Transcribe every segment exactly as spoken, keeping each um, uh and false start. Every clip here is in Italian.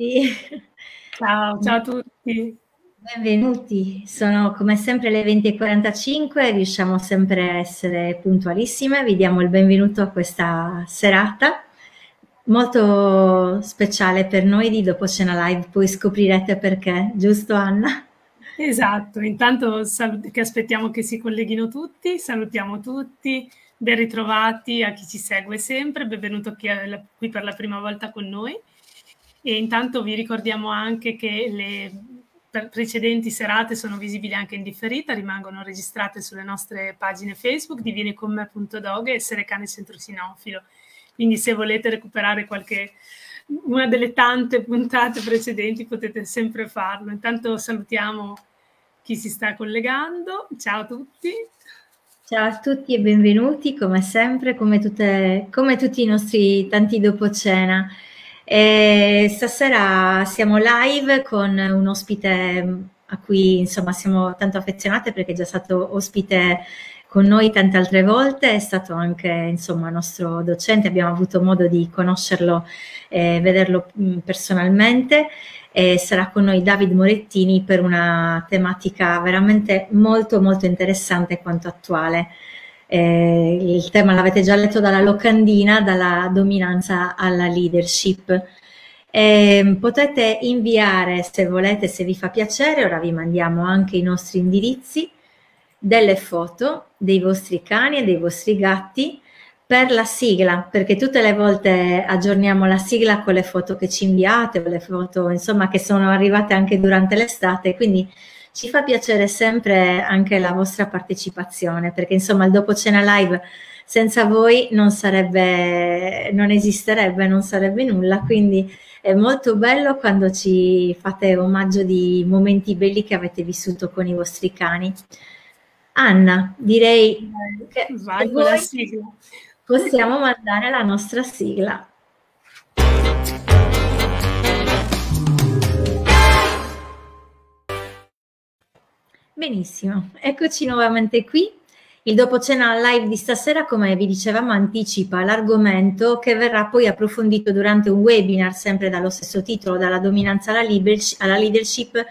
tutti. Ciao, ciao a tutti. Benvenuti, sono come sempre le venti e quarantacinque, riusciamo sempre a essere puntualissime, vi diamo il benvenuto a questa serata molto speciale per noi di Dopocena Live, poi scoprirete perché, giusto Anna? Esatto, intanto che aspettiamo che si colleghino tutti, salutiamo tutti, ben ritrovati a chi ci segue sempre, benvenuto chi è qui per la prima volta con noi. E intanto vi ricordiamo anche che le precedenti serate sono visibili anche in differita, rimangono registrate sulle nostre pagine Facebook di Vieni Con Me punto dog e Essere Cane Centro Cinofilo. Quindi se volete recuperare qualche, una delle tante puntate precedenti potete sempre farlo. Intanto salutiamo chi si sta collegando. Ciao a tutti. Ciao a tutti e benvenuti come sempre, come, tutte, come tutti i nostri tanti dopo cena. E stasera siamo live con un ospite a cui insomma siamo tanto affezionate perché è già stato ospite con noi tante altre volte, è stato anche insomma nostro docente, abbiamo avuto modo di conoscerlo e vederlo personalmente e sarà con noi David Morettini per una tematica veramente molto molto interessante quanto attuale. Eh, il tema l'avete già letto dalla locandina, dalla dominanza alla leadership. Eh, potete inviare, se volete, se vi fa piacere, ora vi mandiamo anche i nostri indirizzi, delle foto dei vostri cani e dei vostri gatti per la sigla, perché tutte le volte aggiorniamo la sigla con le foto che ci inviate, o le foto insomma che sono arrivate anche durante l'estate, quindi ci fa piacere sempre anche la vostra partecipazione, perché insomma il dopo cena live senza voi non sarebbe, non esisterebbe, non sarebbe nulla, quindi è molto bello quando ci fate omaggio di momenti belli che avete vissuto con i vostri cani. Anna, direi che Vai, voi possiamo mandare la nostra sigla. Benissimo, eccoci nuovamente qui. Il dopocena live di stasera, come vi dicevamo, anticipa l'argomento che verrà poi approfondito durante un webinar, sempre dallo stesso titolo, dalla dominanza alla leadership,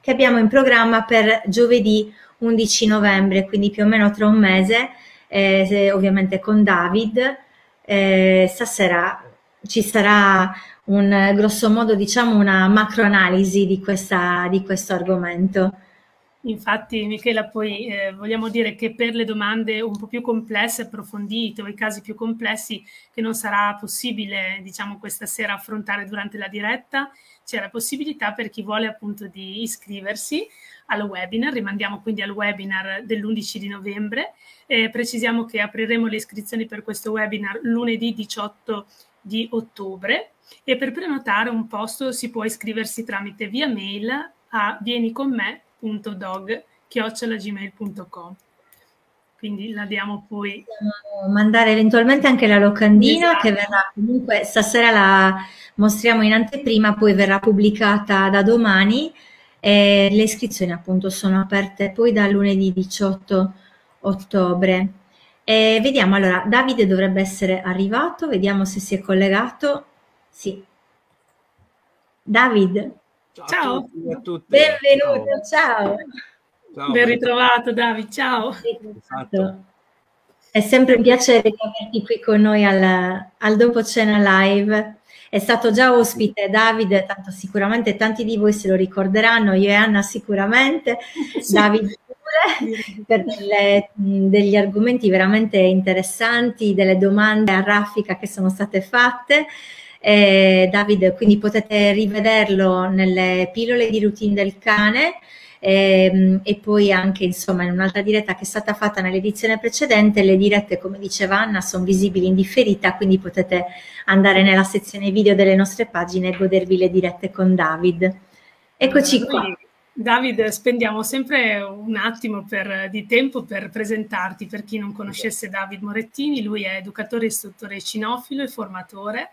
che abbiamo in programma per giovedì undici novembre, quindi più o meno tra un mese, eh, ovviamente con David. Eh, stasera ci sarà un grosso modo, diciamo, una macroanalisi di, questa, di questo argomento. Infatti Michela, poi eh, vogliamo dire che per le domande un po' più complesse, approfondite o i casi più complessi che non sarà possibile, diciamo, questa sera affrontare durante la diretta, c'è la possibilità per chi vuole appunto di iscriversi al webinar. Rimandiamo quindi al webinar dell'undici di novembre, eh, precisiamo che apriremo le iscrizioni per questo webinar lunedì diciotto di ottobre e per prenotare un posto si può iscriversi tramite via mail a vieniconme.dog chiocciola gmail punto com. Quindi la diamo poi. Possiamo mandare eventualmente anche la locandina, esatto, che verrà comunque stasera la mostriamo in anteprima, poi verrà pubblicata da domani e le iscrizioni appunto sono aperte poi da lunedì diciotto ottobre. E vediamo, allora Davide dovrebbe essere arrivato, vediamo se si è collegato. Sì. David. Ciao, ciao. A tutti, a tutti. Benvenuto, ciao. Ciao. Ben ritrovato David, ciao. Esatto. È sempre un piacere averti qui con noi al, al Dopocena Live. È stato già ospite David, tanto sicuramente tanti di voi se lo ricorderanno, io e Anna sicuramente, sì. David pure, per delle, degli argomenti veramente interessanti, delle domande a raffica che sono state fatte. Eh, David, quindi potete rivederlo nelle pillole di routine del cane ehm, e poi anche insomma in un'altra diretta che è stata fatta nell'edizione precedente. Le dirette, come diceva Anna, sono visibili in differita, quindi potete andare nella sezione video delle nostre pagine e godervi le dirette con David. Eccoci qua. David, spendiamo sempre un attimo per, di tempo per presentarti per chi non conoscesse David Morettini. Lui è educatore, istruttore cinofilo e formatore.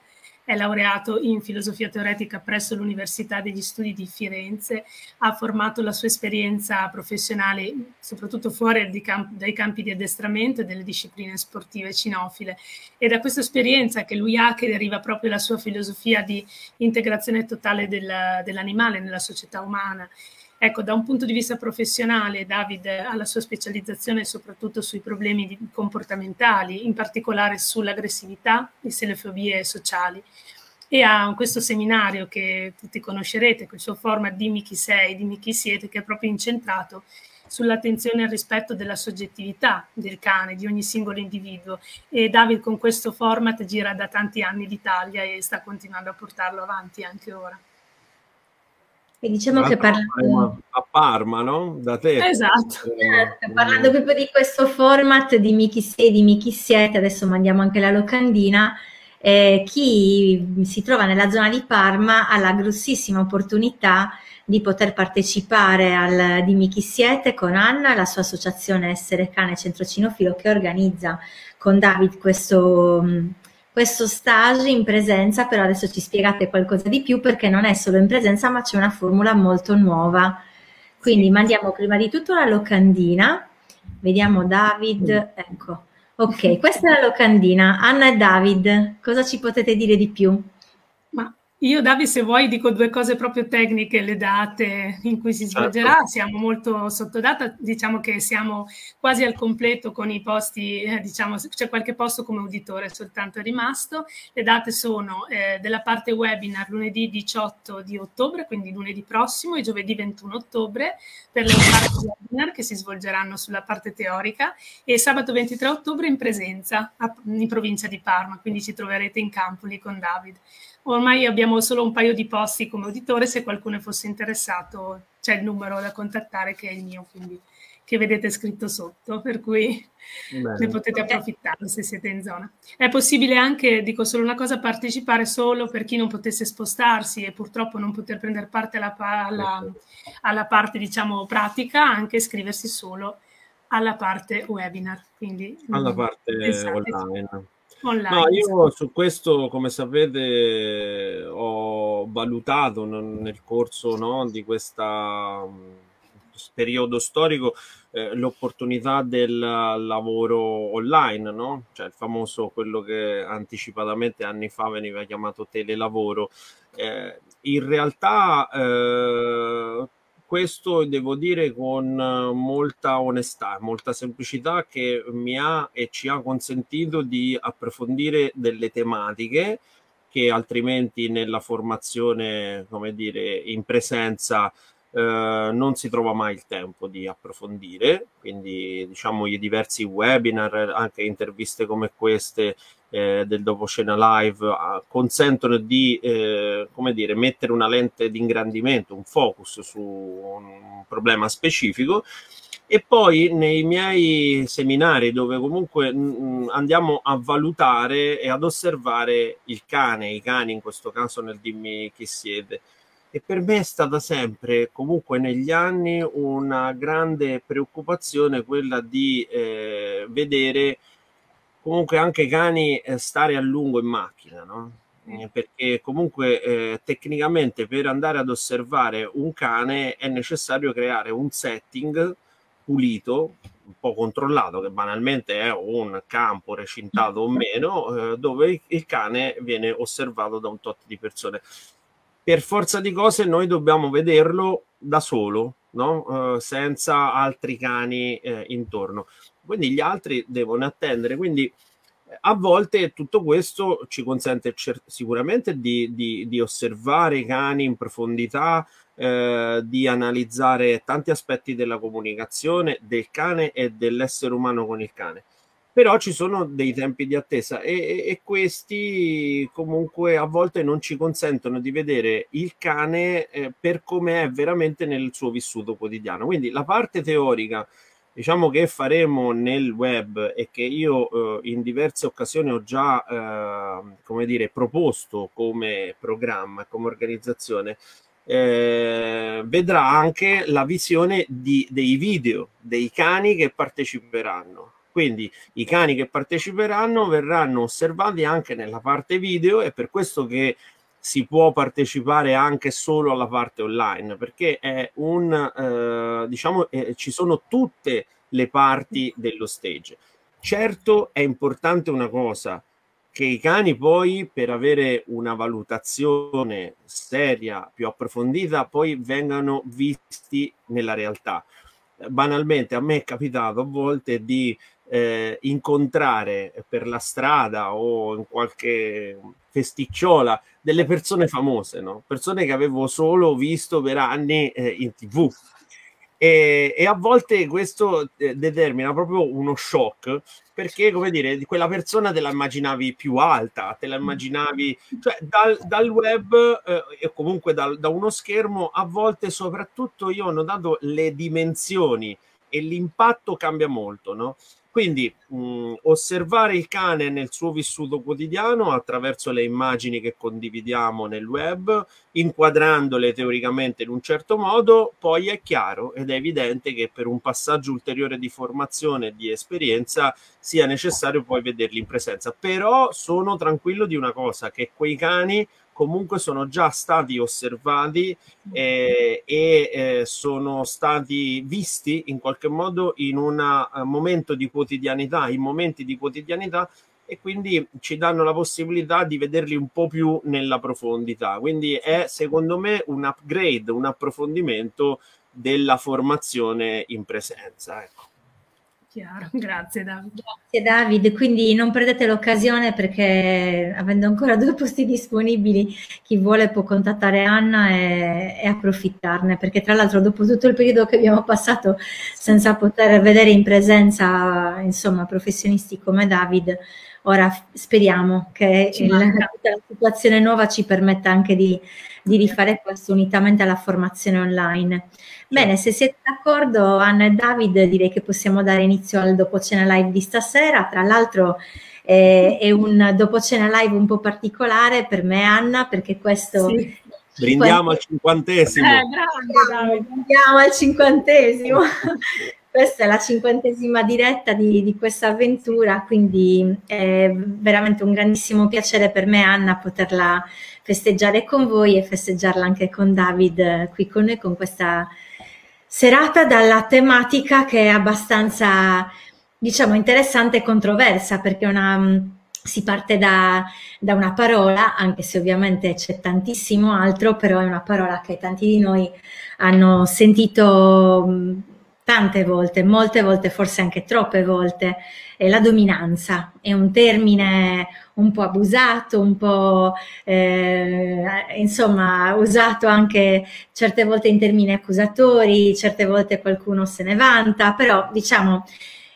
è laureato in filosofia teoretica presso l'Università degli Studi di Firenze, ha formato la sua esperienza professionale soprattutto fuori di camp- dai campi di addestramento e delle discipline sportive cinofile. È da questa esperienza che lui ha che deriva proprio la sua filosofia di integrazione totale del, dell'animale nella società umana. Ecco, da un punto di vista professionale, David ha la sua specializzazione soprattutto sui problemi comportamentali, in particolare sull'aggressività e sulle fobie sociali. E ha questo seminario che tutti conoscerete, con il suo format Dimmi chi sei, dimmi chi siete, che è proprio incentrato sull'attenzione al rispetto della soggettività del cane, di ogni singolo individuo. E David con questo format gira da tanti anni l'Italia e sta continuando a portarlo avanti anche ora. E diciamo che parlando a Parma, no? Da te. Esatto. Eh, parlando proprio di questo format di Michi sei, di Michi siete, adesso mandiamo anche la locandina, eh, chi si trova nella zona di Parma ha la grossissima opportunità di poter partecipare al Dimmi chi siete con Anna, la sua associazione Essere Cane Centro Cinofilo, che organizza con David questo... questo stage in presenza. Però adesso ci spiegate qualcosa di più, perché non è solo in presenza ma c'è una formula molto nuova, quindi mandiamo prima di tutto la locandina, vediamo David, ecco, ok, questa è la locandina. Anna e David, cosa ci potete dire di più? Ma io, David, se vuoi dico due cose proprio tecniche, le date in cui si svolgerà, certo. Siamo molto sottodata, diciamo che siamo quasi al completo con i posti, eh, diciamo c'è qualche posto come uditore soltanto è rimasto. Le date sono eh, della parte webinar lunedì diciotto di ottobre, quindi lunedì prossimo, e giovedì ventuno ottobre per le parti webinar che si svolgeranno sulla parte teorica, e sabato ventitré ottobre in presenza a, in provincia di Parma, quindi ci troverete in campo lì con David. Ormai abbiamo solo un paio di posti come uditore, se qualcuno fosse interessato c'è il numero da contattare che è il mio, quindi, che vedete scritto sotto, per cui bene, ne potete approfittare se siete in zona. È possibile anche, dico solo una cosa, partecipare solo per chi non potesse spostarsi e purtroppo non poter prendere parte alla, alla, alla parte, diciamo, pratica, anche iscriversi solo alla parte webinar. Quindi, alla parte online. Online. No, io su questo, come sapete, ho valutato nel corso, no, di questo periodo storico eh, l'opportunità del lavoro online, no? Cioè il famoso, quello che anticipatamente anni fa veniva chiamato telelavoro. Eh, in realtà eh, questo devo dire con molta onestà, molta semplicità, che mi ha e ci ha consentito di approfondire delle tematiche che altrimenti nella formazione, come dire, in presenza eh, non si trova mai il tempo di approfondire. Quindi, diciamo, i diversi webinar, anche interviste come queste eh, del Dopocena Live ah, consentono di eh, come dire, mettere una lente di ingrandimento, un focus su un problema specifico. E poi nei miei seminari, dove comunque mh, andiamo a valutare e ad osservare il cane, i cani in questo caso nel Dimmi chi siete. E per me è stata sempre, comunque negli anni, una grande preoccupazione quella di eh, vedere comunque anche i cani eh, stare a lungo in macchina, no? Eh, perché comunque eh, tecnicamente per andare ad osservare un cane è necessario creare un setting pulito, un po' controllato, che banalmente è un campo recintato o meno, eh, dove il cane viene osservato da un tot di persone. Per forza di cose noi dobbiamo vederlo da solo, no? Eh, senza altri cani eh, intorno. Quindi gli altri devono attendere. Quindi a volte tutto questo ci consente sicuramente di, di, di osservare i cani in profondità, eh, di analizzare tanti aspetti della comunicazione del cane e dell'essere umano con il cane. Però ci sono dei tempi di attesa e, e, e questi comunque a volte non ci consentono di vedere il cane eh, per come è veramente nel suo vissuto quotidiano. Quindi la parte teorica, diciamo, che faremo nel web e che io eh, in diverse occasioni ho già eh, come dire, proposto come programma, come organizzazione, Eh, vedrà anche la visione di, dei video dei cani che parteciperanno. Quindi i cani che parteciperanno verranno osservati anche nella parte video, e per questo che si può partecipare anche solo alla parte online, perché è un eh, diciamo eh, ci sono tutte le parti dello stage. Certo, è importante una cosa, che i cani poi, per avere una valutazione seria, più approfondita, poi vengano visti nella realtà. Banalmente, a me è capitato a volte di eh, incontrare per la strada o in qualche festicciola delle persone famose, no? Persone che avevo solo visto per anni eh, in TV, e, e a volte questo eh, determina proprio uno shock, perché, come dire, quella persona te la immaginavi più alta, te la immaginavi, cioè dal, dal web eh, e comunque dal, da uno schermo. A volte, soprattutto, io ho notato le dimensioni e l'impatto cambia molto, no? Quindi mh, osservare il cane nel suo vissuto quotidiano attraverso le immagini che condividiamo nel web, inquadrandole teoricamente in un certo modo, poi è chiaro ed è evidente che per un passaggio ulteriore di formazione e di esperienza sia necessario poi vederli in presenza. Però sono tranquillo di una cosa, che quei cani comunque sono già stati osservati eh, e eh, sono stati visti in qualche modo in un uh, momento di quotidianità, in momenti di quotidianità, e quindi ci danno la possibilità di vederli un po' più nella profondità. Quindi è, secondo me, un upgrade, un approfondimento della formazione in presenza, ecco. Chiaro, grazie Davide. Grazie Davide, quindi non perdete l'occasione, perché avendo ancora due posti disponibili, chi vuole può contattare Anna e, e approfittarne, perché tra l'altro dopo tutto il periodo che abbiamo passato senza poter vedere in presenza, insomma, professionisti come Davide, ora speriamo che il, tutta la situazione nuova ci permetta anche di, di rifare questo unitamente alla formazione online. Bene, se siete d'accordo, Anna e Davide, direi che possiamo dare inizio al Dopocena Live di stasera. Tra l'altro eh, è un Dopocena Live un po' particolare per me, Anna, perché questo... Sì. Brindiamo al cinquantesimo. Eh, bravo, brindiamo al cinquantesimo. Questa è la cinquantesima diretta di, di questa avventura, quindi è veramente un grandissimo piacere per me, Anna, poterla festeggiare con voi e festeggiarla anche con David qui con noi, con questa serata dalla tematica che è abbastanza, diciamo, interessante e controversa, perché una... Si parte da, da una parola, anche se ovviamente c'è tantissimo altro, però è una parola che tanti di noi hanno sentito tante volte, molte volte, forse anche troppe volte. È la dominanza, è un termine un po' abusato, un po' eh, insomma usato anche certe volte in termini accusatori, certe volte qualcuno se ne vanta, però diciamo...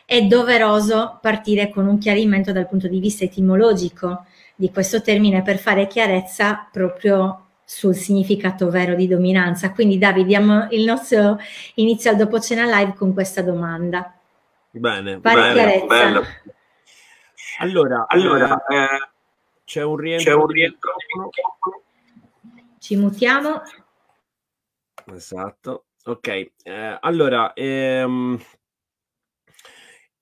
È doveroso partire con un chiarimento dal punto di vista etimologico di questo termine, per fare chiarezza proprio sul significato vero di dominanza. Quindi Davide, diamo il nostro inizio al Dopocena Live con questa domanda. Bene, fare bello, bello. Allora, allora eh, c'è un rientro. Un rientro. Ci mutiamo. Esatto, ok. Eh, allora... Ehm...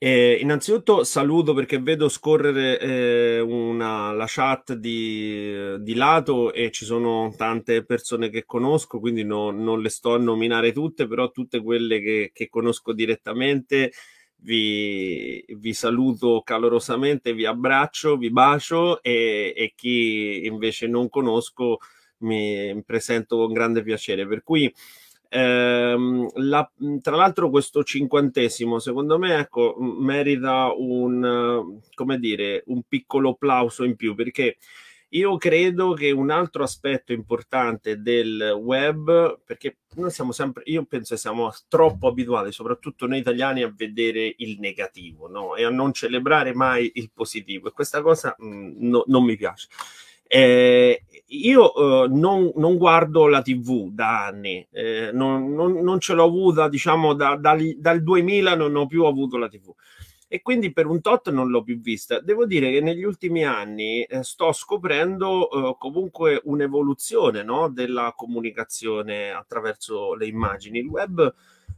Eh, innanzitutto saluto, perché vedo scorrere eh, una, la chat di, di lato, e ci sono tante persone che conosco, quindi no, non le sto a nominare tutte, però tutte quelle che, che conosco direttamente vi, vi saluto calorosamente, vi abbraccio, vi bacio, e, e chi invece non conosco mi presento con grande piacere. Per cui Eh, la, tra l'altro questo cinquantesimo, secondo me, ecco, merita un, come dire, un piccolo applauso in più, perché io credo che un altro aspetto importante del web, perché noi siamo sempre, io penso che siamo troppo abituati, soprattutto noi italiani, a vedere il negativo, no? E a non celebrare mai il positivo, e questa cosa mh, no, non mi piace. Eh, io eh, non, non guardo la tivù da anni, eh, non, non, non ce l'ho avuta, diciamo, da, dal, dal duemila non ho più avuto la tivù, e quindi per un tot non l'ho più vista. Devo dire che negli ultimi anni eh, sto scoprendo eh, comunque un'evoluzione, no? Della comunicazione attraverso le immagini. Il web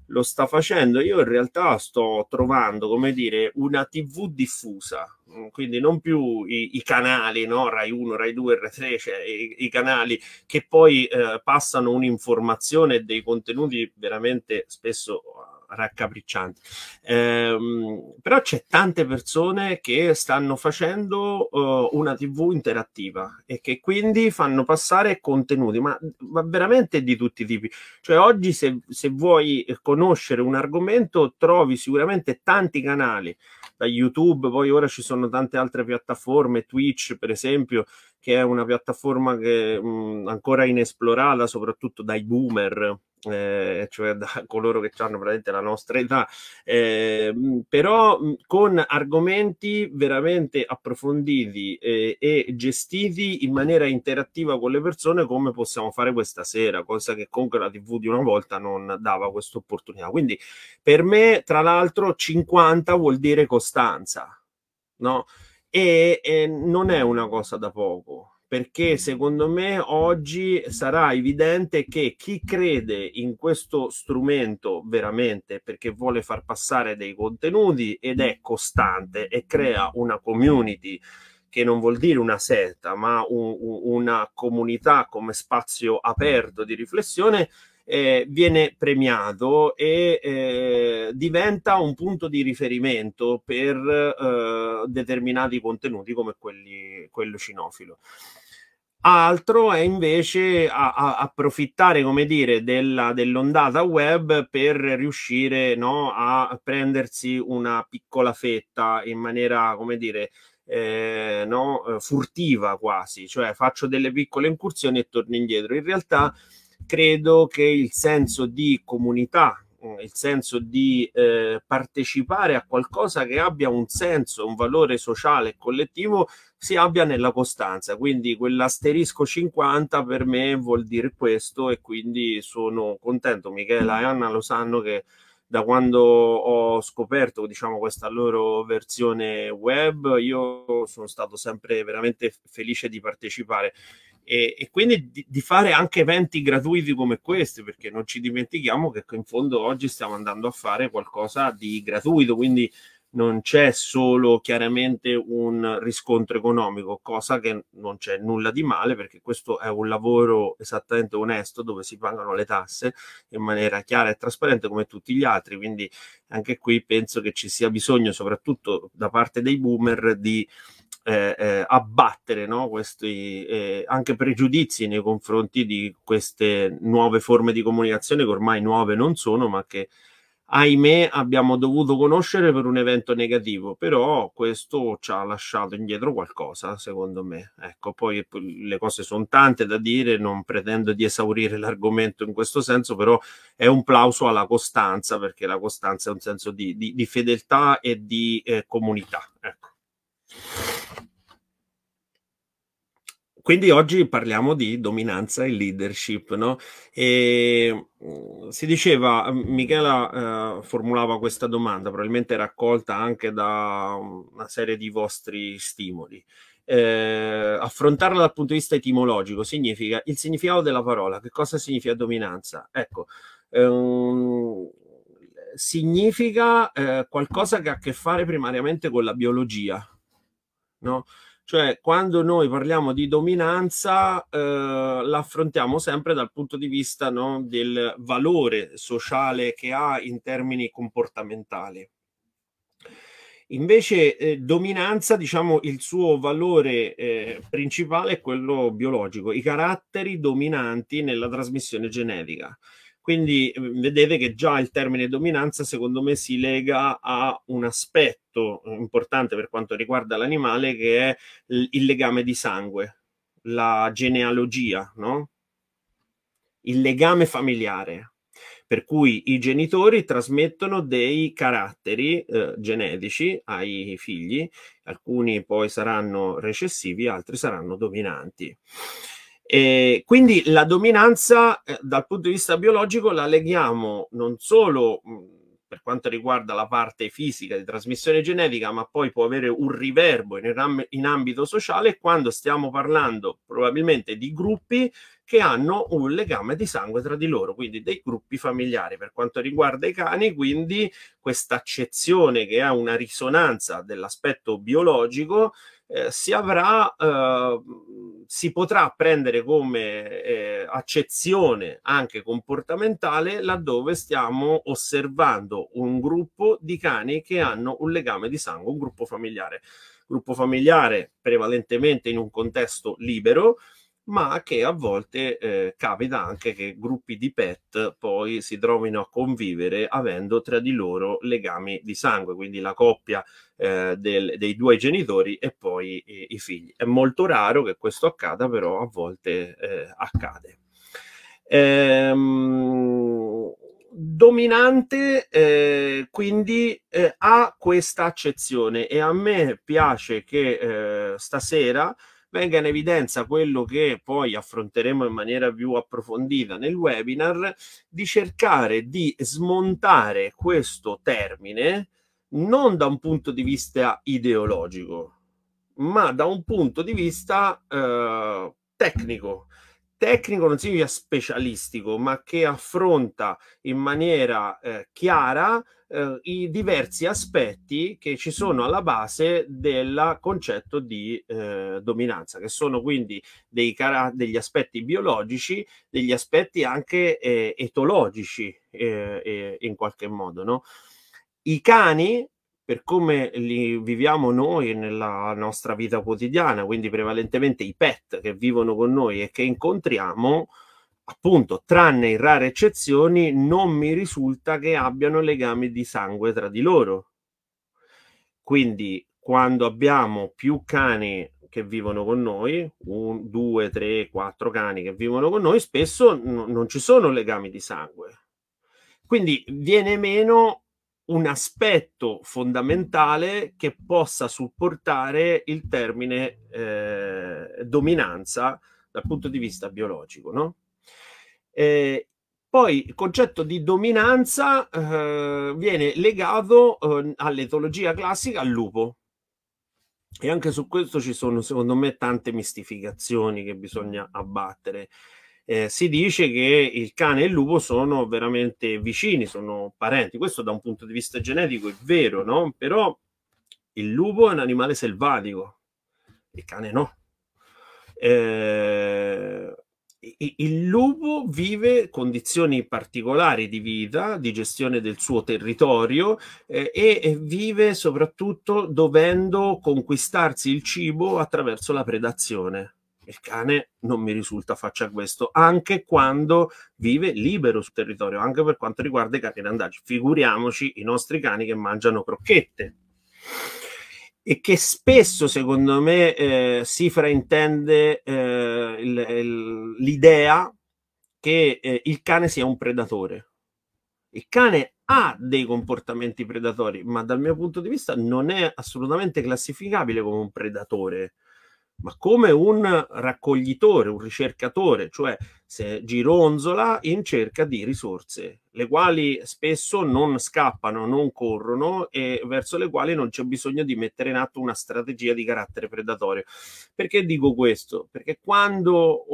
lo sta facendo. Io in realtà sto trovando, come dire, una tivù diffusa, quindi non più i, i canali, no? Rai uno, Rai due, Rai tre, cioè i, i canali che poi eh, passano un'informazione e dei contenuti veramente spesso raccapriccianti, ehm, però c'è tante persone che stanno facendo eh, una tivù interattiva e che quindi fanno passare contenuti, ma, ma veramente di tutti i tipi. Cioè oggi se, se vuoi conoscere un argomento trovi sicuramente tanti canali, da YouTube, poi ora ci sono tante altre piattaforme, Twitch per esempio, che è una piattaforma che mh, ancora inesplorata soprattutto dai boomer, Eh, cioè da coloro che hanno praticamente la nostra età, eh, però con argomenti veramente approfonditi eh, e gestiti in maniera interattiva con le persone, come possiamo fare questa sera, cosa che comunque la tivù di una volta non dava questa opportunità. Quindi per me, tra l'altro, cinquanta vuol dire costanza, no? E eh, non è una cosa da poco, perché secondo me oggi sarà evidente che chi crede in questo strumento veramente perché vuole far passare dei contenuti ed è costante e crea una community, che non vuol dire una setta, ma un, un, una comunità come spazio aperto di riflessione, eh, viene premiato e eh, diventa un punto di riferimento per eh, determinati contenuti come quelli, quello cinofilo. Altro è invece a, a, approfittare, come dire, dell'ondata web per riuscire, no, a prendersi una piccola fetta in maniera, come dire, eh, no, furtiva quasi, cioè faccio delle piccole incursioni e torno indietro. In realtà credo che il senso di comunità, il senso di eh, partecipare a qualcosa che abbia un senso, un valore sociale e collettivo, si abbia nella costanza. Quindi quell'asterisco cinquanta per me vuol dire questo, e quindi sono contento. Michela e Anna lo sanno che da quando ho scoperto, diciamo, questa loro versione web, io sono stato sempre veramente felice di partecipare. E, e quindi di, di fare anche eventi gratuiti come questi, perché non ci dimentichiamo che in fondo oggi stiamo andando a fare qualcosa di gratuito, quindi non c'è solo chiaramente un riscontro economico, cosa che non c'è nulla di male, perché questo è un lavoro esattamente onesto dove si pagano le tasse in maniera chiara e trasparente come tutti gli altri. Quindi anche qui penso che ci sia bisogno, soprattutto da parte dei boomer, di Eh, eh, abbattere, no, questi eh, anche pregiudizi nei confronti di queste nuove forme di comunicazione, che ormai nuove non sono, ma che ahimè abbiamo dovuto conoscere per un evento negativo. Però questo ci ha lasciato indietro qualcosa, secondo me, ecco. Poi le cose sono tante da dire, non pretendo di esaurire l'argomento in questo senso, però è un plauso alla costanza, perché la costanza è un senso di, di, di fedeltà e di eh, comunità, ecco. Quindi oggi parliamo di dominanza e leadership, no? E si diceva, Michela eh, formulava questa domanda, probabilmente raccolta anche da una serie di vostri stimoli. Eh, affrontarla dal punto di vista etimologico significa il significato della parola. Che cosa significa dominanza? Ecco, ehm, significa eh, qualcosa che ha a che fare primariamente con la biologia, no? Cioè, quando noi parliamo di dominanza, eh, la affrontiamo sempre dal punto di vista, no, del valore sociale che ha in termini comportamentali. Invece eh, dominanza, diciamo, il suo valore eh, principale è quello biologico, i caratteri dominanti nella trasmissione genetica. Quindi vedete che già il termine dominanza, secondo me, si lega a un aspetto importante per quanto riguarda l'animale, che è il legame di sangue, la genealogia, no? Il legame familiare, per cui i genitori trasmettono dei caratteri eh, genetici ai figli, alcuni poi saranno recessivi, altri saranno dominanti. E quindi la dominanza eh, dal punto di vista biologico la leghiamo non solo mh, per quanto riguarda la parte fisica di trasmissione genetica, ma poi può avere un riverbo in, ram- in ambito sociale quando stiamo parlando probabilmente di gruppi che hanno un legame di sangue tra di loro, quindi dei gruppi familiari. Per quanto riguarda i cani, quindi questa accezione che ha una risonanza dell'aspetto biologico eh, si avrà, eh, si potrà prendere come eh, accezione anche comportamentale laddove stiamo osservando un gruppo di cani che hanno un legame di sangue, un gruppo familiare. Gruppo familiare prevalentemente in un contesto libero, ma che a volte eh, capita anche che gruppi di pet poi si trovino a convivere avendo tra di loro legami di sangue, quindi la coppia eh, del, dei due genitori e poi eh, i figli. È molto raro che questo accada, però a volte eh, accade. Ehm... dominante eh, quindi eh, ha questa accezione, e a me piace che eh, stasera venga in evidenza quello che poi affronteremo in maniera più approfondita nel webinar, di cercare di smontare questo termine non da un punto di vista ideologico, ma da un punto di vista eh, tecnico. Tecnico non significa specialistico, ma che affronta in maniera eh, chiara eh, i diversi aspetti che ci sono alla base del concetto di eh, dominanza, che sono quindi dei cara- degli aspetti biologici, degli aspetti anche eh, etologici eh, eh, in qualche modo, no? I cani, per come li viviamo noi nella nostra vita quotidiana, quindi prevalentemente i pet che vivono con noi e che incontriamo, appunto, tranne in rare eccezioni, non mi risulta che abbiano legami di sangue tra di loro. Quindi quando abbiamo più cani che vivono con noi, un, due, tre, quattro cani che vivono con noi, spesso n- non ci sono legami di sangue. Quindi viene meno un aspetto fondamentale che possa supportare il termine eh, dominanza dal punto di vista biologico, no? Eh, poi il concetto di dominanza eh, viene legato eh, all'etologia classica, al lupo, e anche su questo ci sono secondo me tante mistificazioni che bisogna abbattere. Eh, si dice che il cane e il lupo sono veramente vicini, sono parenti. Questo da un punto di vista genetico è vero, no? Però il lupo è un animale selvatico, il cane no. Eh, il lupo vive condizioni particolari di vita, di gestione del suo territorio eh, e vive soprattutto dovendo conquistarsi il cibo attraverso la predazione. Il cane non mi risulta faccia questo, anche quando vive libero sul territorio, anche per quanto riguarda i cani randagi. Figuriamoci i nostri cani che mangiano crocchette, e che spesso, secondo me, eh, si fraintende eh, il, il, l'idea che eh, il cane sia un predatore. Il cane ha dei comportamenti predatori, ma dal mio punto di vista non è assolutamente classificabile come un predatore, ma come un raccoglitore, un ricercatore, cioè se gironzola in cerca di risorse, le quali spesso non scappano, non corrono, e verso le quali non c'è bisogno di mettere in atto una strategia di carattere predatorio. Perché dico questo? Perché quando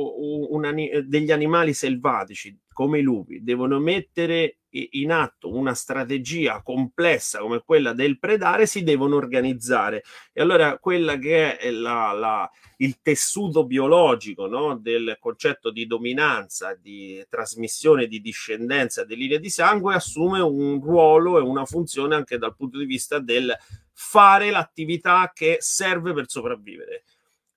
un, degli animali selvatici, come i lupi, devono mettere in atto una strategia complessa come quella del predare, si devono organizzare, e allora quella che è la, la, il tessuto biologico, no, del concetto di dominanza, di trasmissione, di discendenza, di linee di sangue, assume un ruolo e una funzione anche dal punto di vista del fare l'attività che serve per sopravvivere.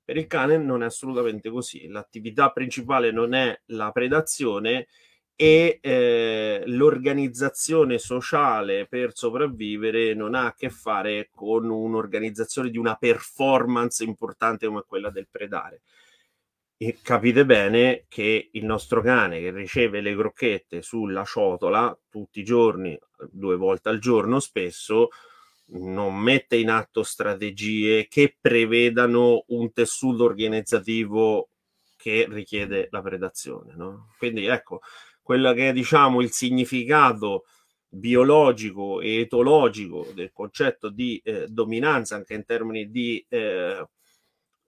Per il cane non è assolutamente così, l'attività principale non è la predazione, e eh, l'organizzazione sociale per sopravvivere non ha a che fare con un'organizzazione di una performance importante come quella del predare. E capite bene che il nostro cane, che riceve le crocchette sulla ciotola tutti i giorni, due volte al giorno spesso, non mette in atto strategie che prevedano un tessuto organizzativo che richiede la predazione, no? Quindi ecco, quello che è, diciamo, il significato biologico e etologico del concetto di eh, dominanza anche in termini di eh,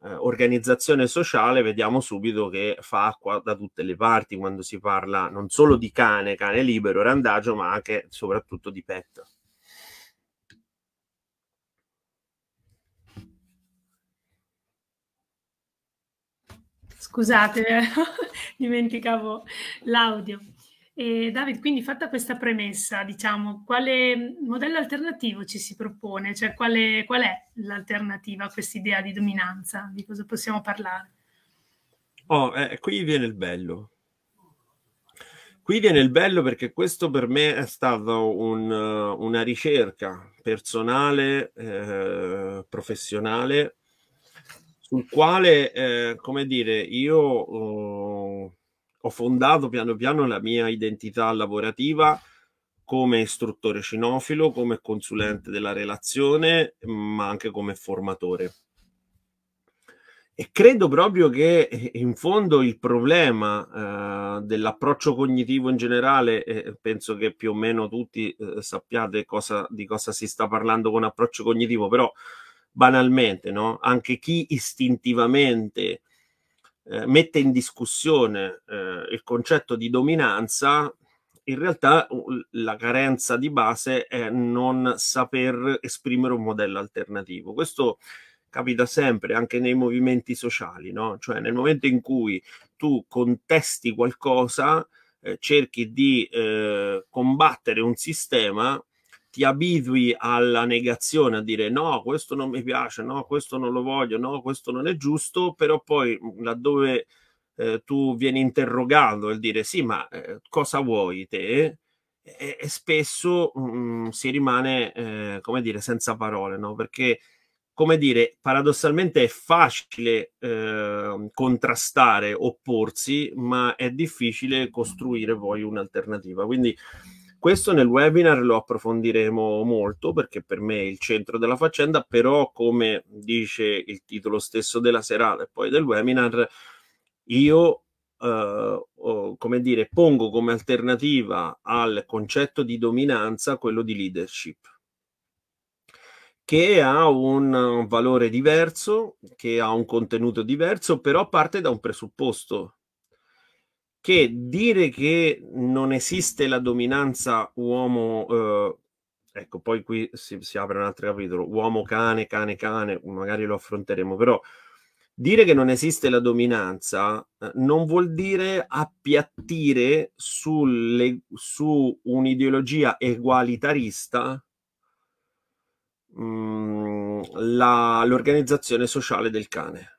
eh, organizzazione sociale, vediamo subito che fa acqua da tutte le parti quando si parla non solo di cane, cane libero, randagio, ma anche soprattutto di pet. Scusate, dimenticavo l'audio. E David, quindi fatta questa premessa, diciamo, quale modello alternativo ci si propone? Cioè, quale, qual è l'alternativa a quest'idea di dominanza? Di cosa possiamo parlare? Oh, eh, qui viene il bello. Qui viene il bello perché questo per me è stata un, una ricerca personale, eh, professionale, sul quale, eh, come dire, io... Eh, ho fondato piano piano la mia identità lavorativa come istruttore cinofilo, come consulente della relazione, ma anche come formatore. E credo proprio che in fondo il problema eh, dell'approccio cognitivo in generale, eh, penso che più o meno tutti eh, sappiate cosa, di cosa si sta parlando con approccio cognitivo, però banalmente, no? Anche chi istintivamente mette in discussione eh, il concetto di dominanza, in realtà la carenza di base è non saper esprimere un modello alternativo. Questo capita sempre anche nei movimenti sociali, no? Cioè nel momento in cui tu contesti qualcosa, eh, cerchi di eh, combattere un sistema, ti abitui alla negazione, a dire no, questo non mi piace, no, questo non lo voglio, no, questo non è giusto, però poi laddove eh, tu vieni interrogato e dire sì, ma eh, cosa vuoi te? E, e spesso mh, si rimane, eh, come dire, senza parole, no? Perché, come dire, paradossalmente è facile eh, contrastare, opporsi, ma è difficile costruire poi un'alternativa. Quindi questo nel webinar lo approfondiremo molto, perché per me è il centro della faccenda, però come dice il titolo stesso della serata e poi del webinar, io eh, oh, come dire, pongo come alternativa al concetto di dominanza quello di leadership, che ha un valore diverso, che ha un contenuto diverso, però parte da un presupposto, che dire che non esiste la dominanza uomo, eh, ecco, poi qui si, si apre un altro capitolo, uomo, cane, cane, cane, magari lo affronteremo, però dire che non esiste la dominanza eh, non vuol dire appiattire sulle, su un'ideologia egualitarista l'organizzazione sociale del cane.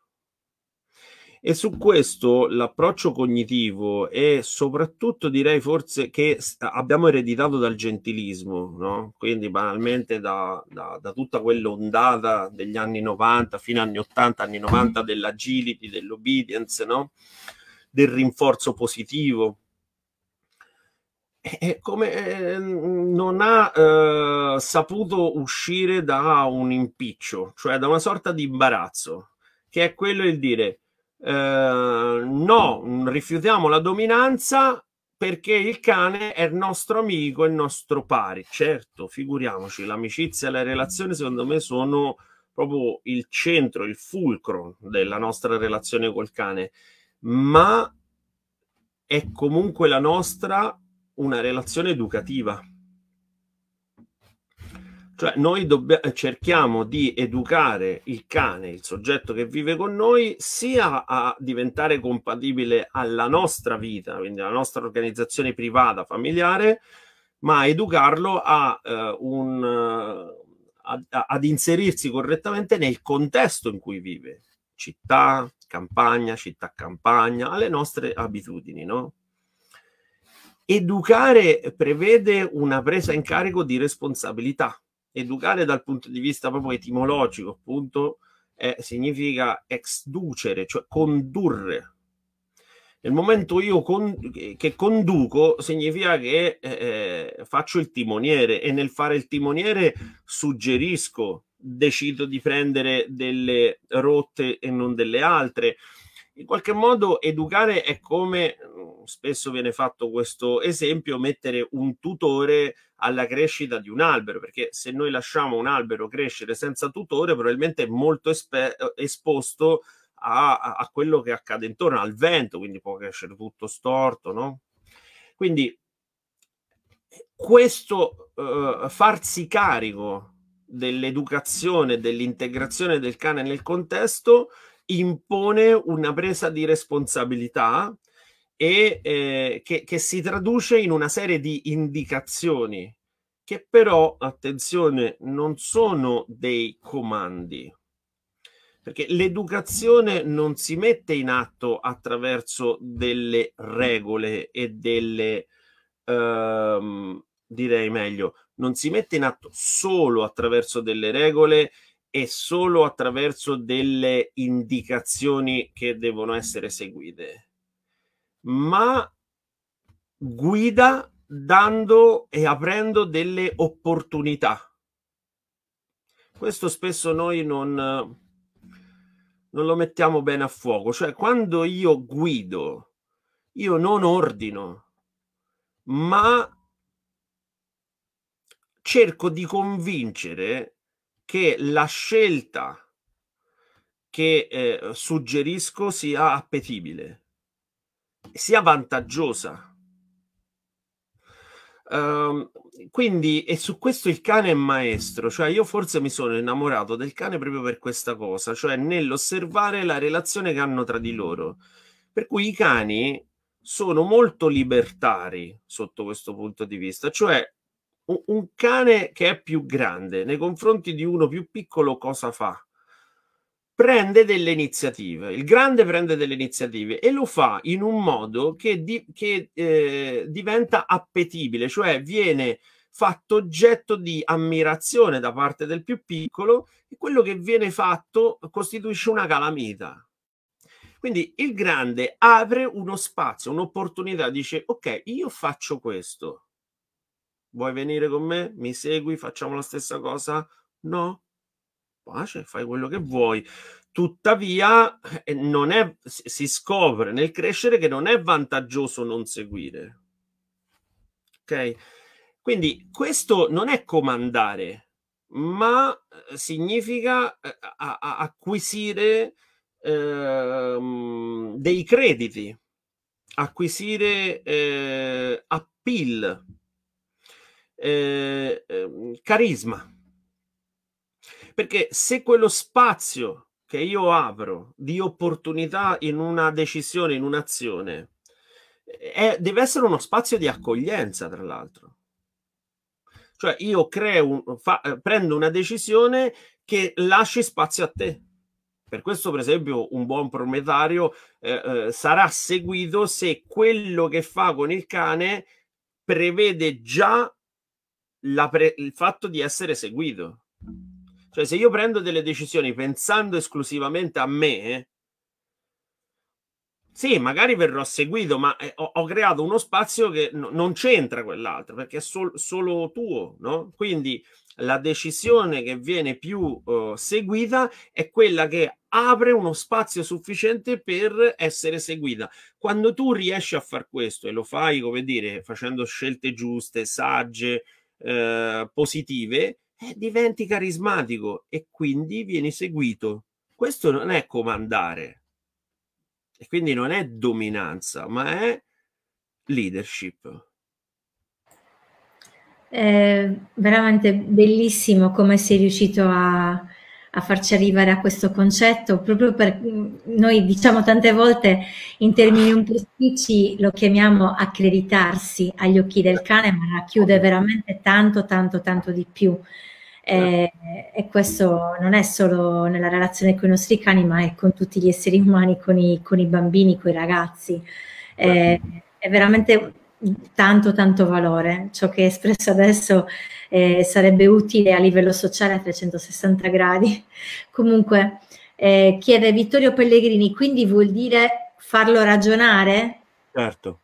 E su questo l'approccio cognitivo e soprattutto direi forse che abbiamo ereditato dal gentilismo, no? Quindi banalmente da, da, da tutta quell'ondata degli anni novanta fino agli anni ottanta, anni novanta dell'agility, dell'obedience, no? Del rinforzo positivo. E come eh, non ha eh, saputo uscire da un impiccio, cioè da una sorta di imbarazzo, che è quello di dire Uh, no, rifiutiamo la dominanza perché il cane è il nostro amico, è il nostro pari. Certo, figuriamoci, l'amicizia e la relazione secondo me sono proprio il centro, il fulcro della nostra relazione col cane, ma è comunque la nostra una relazione educativa. Cioè noi cerchiamo di educare il cane, il soggetto che vive con noi, sia a diventare compatibile alla nostra vita, quindi alla nostra organizzazione privata, familiare, ma educarlo a, eh, un, a, a, ad inserirsi correttamente nel contesto in cui vive, città, campagna, città-campagna, alle nostre abitudini, no? Educare prevede una presa in carico di responsabilità. Educare dal punto di vista proprio etimologico, appunto, eh, significa exducere, cioè condurre. Nel momento io con, che conduco significa che eh, faccio il timoniere, e nel fare il timoniere suggerisco, decido di prendere delle rotte e non delle altre. In qualche modo educare è come, spesso viene fatto questo esempio, mettere un tutore alla crescita di un albero, perché se noi lasciamo un albero crescere senza tutore probabilmente è molto esposto a, a, a quello che accade intorno, al vento, quindi può crescere tutto storto, no? Quindi questo eh, farsi carico dell'educazione, dell'integrazione del cane nel contesto impone una presa di responsabilità e eh, che, che si traduce in una serie di indicazioni che però, attenzione, non sono dei comandi, perché l'educazione non si mette in atto attraverso delle regole e delle ehm, direi meglio non si mette in atto solo attraverso delle regole e solo attraverso delle indicazioni che devono essere seguite, ma guida dando e aprendo delle opportunità. Questo spesso noi non, non lo mettiamo bene a fuoco, cioè quando io guido, io non ordino, ma cerco di convincere che la scelta che eh, suggerisco sia appetibile, sia vantaggiosa. Um, quindi, e su questo il cane è maestro, cioè io forse mi sono innamorato del cane proprio per questa cosa, cioè nell'osservare la relazione che hanno tra di loro. Per cui i cani sono molto libertari sotto questo punto di vista, cioè un cane che è più grande nei confronti di uno più piccolo cosa fa? Prende delle iniziative, il grande prende delle iniziative e lo fa in un modo che, di, che eh, diventa appetibile, cioè viene fatto oggetto di ammirazione da parte del più piccolo e quello che viene fatto costituisce una calamita. Quindi il grande apre uno spazio, un'opportunità, dice ok, io faccio questo. Vuoi venire con me? Mi segui? Facciamo la stessa cosa? No? Pace, fai quello che vuoi. Tuttavia, non è, si scopre nel crescere che non è vantaggioso non seguire. Ok? Quindi questo non è comandare, ma significa acquisire eh, dei crediti, acquisire eh, appeal. Eh, eh, carisma, perché se quello spazio che io apro di opportunità in una decisione, in un'azione, è, deve essere uno spazio di accoglienza, tra l'altro, cioè io creo un, fa, prendo una decisione che lasci spazio a te. Per questo, per esempio, un buon proprietario eh, eh, sarà seguito se quello che fa con il cane prevede già La pre- il fatto di essere seguito. Cioè se io prendo delle decisioni pensando esclusivamente a me, sì, magari verrò seguito, ma ho, ho creato uno spazio che no, non c'entra quell'altro, perché è sol- solo tuo, no? Quindi la decisione che viene più uh, seguita è quella che apre uno spazio sufficiente per essere seguita. Quando tu riesci a far questo e lo fai, come dire, facendo scelte giuste, sagge, Eh, positive, eh, diventi carismatico e quindi vieni seguito. Questo non è comandare e quindi non è dominanza, ma è leadership. È veramente bellissimo come sei riuscito a, a farci arrivare a questo concetto, proprio per noi diciamo tante volte in termini un po' spicci lo chiamiamo accreditarsi agli occhi del cane, ma racchiude veramente tanto tanto tanto di più, e, e questo non è solo nella relazione con i nostri cani, ma è con tutti gli esseri umani, con i, con i bambini, con i ragazzi. È, è veramente tanto tanto valore ciò che è espresso adesso, eh, sarebbe utile a livello sociale a trecentosessanta gradi. Comunque eh, chiede Vittorio Pellegrini, quindi vuol dire farlo ragionare? Certo,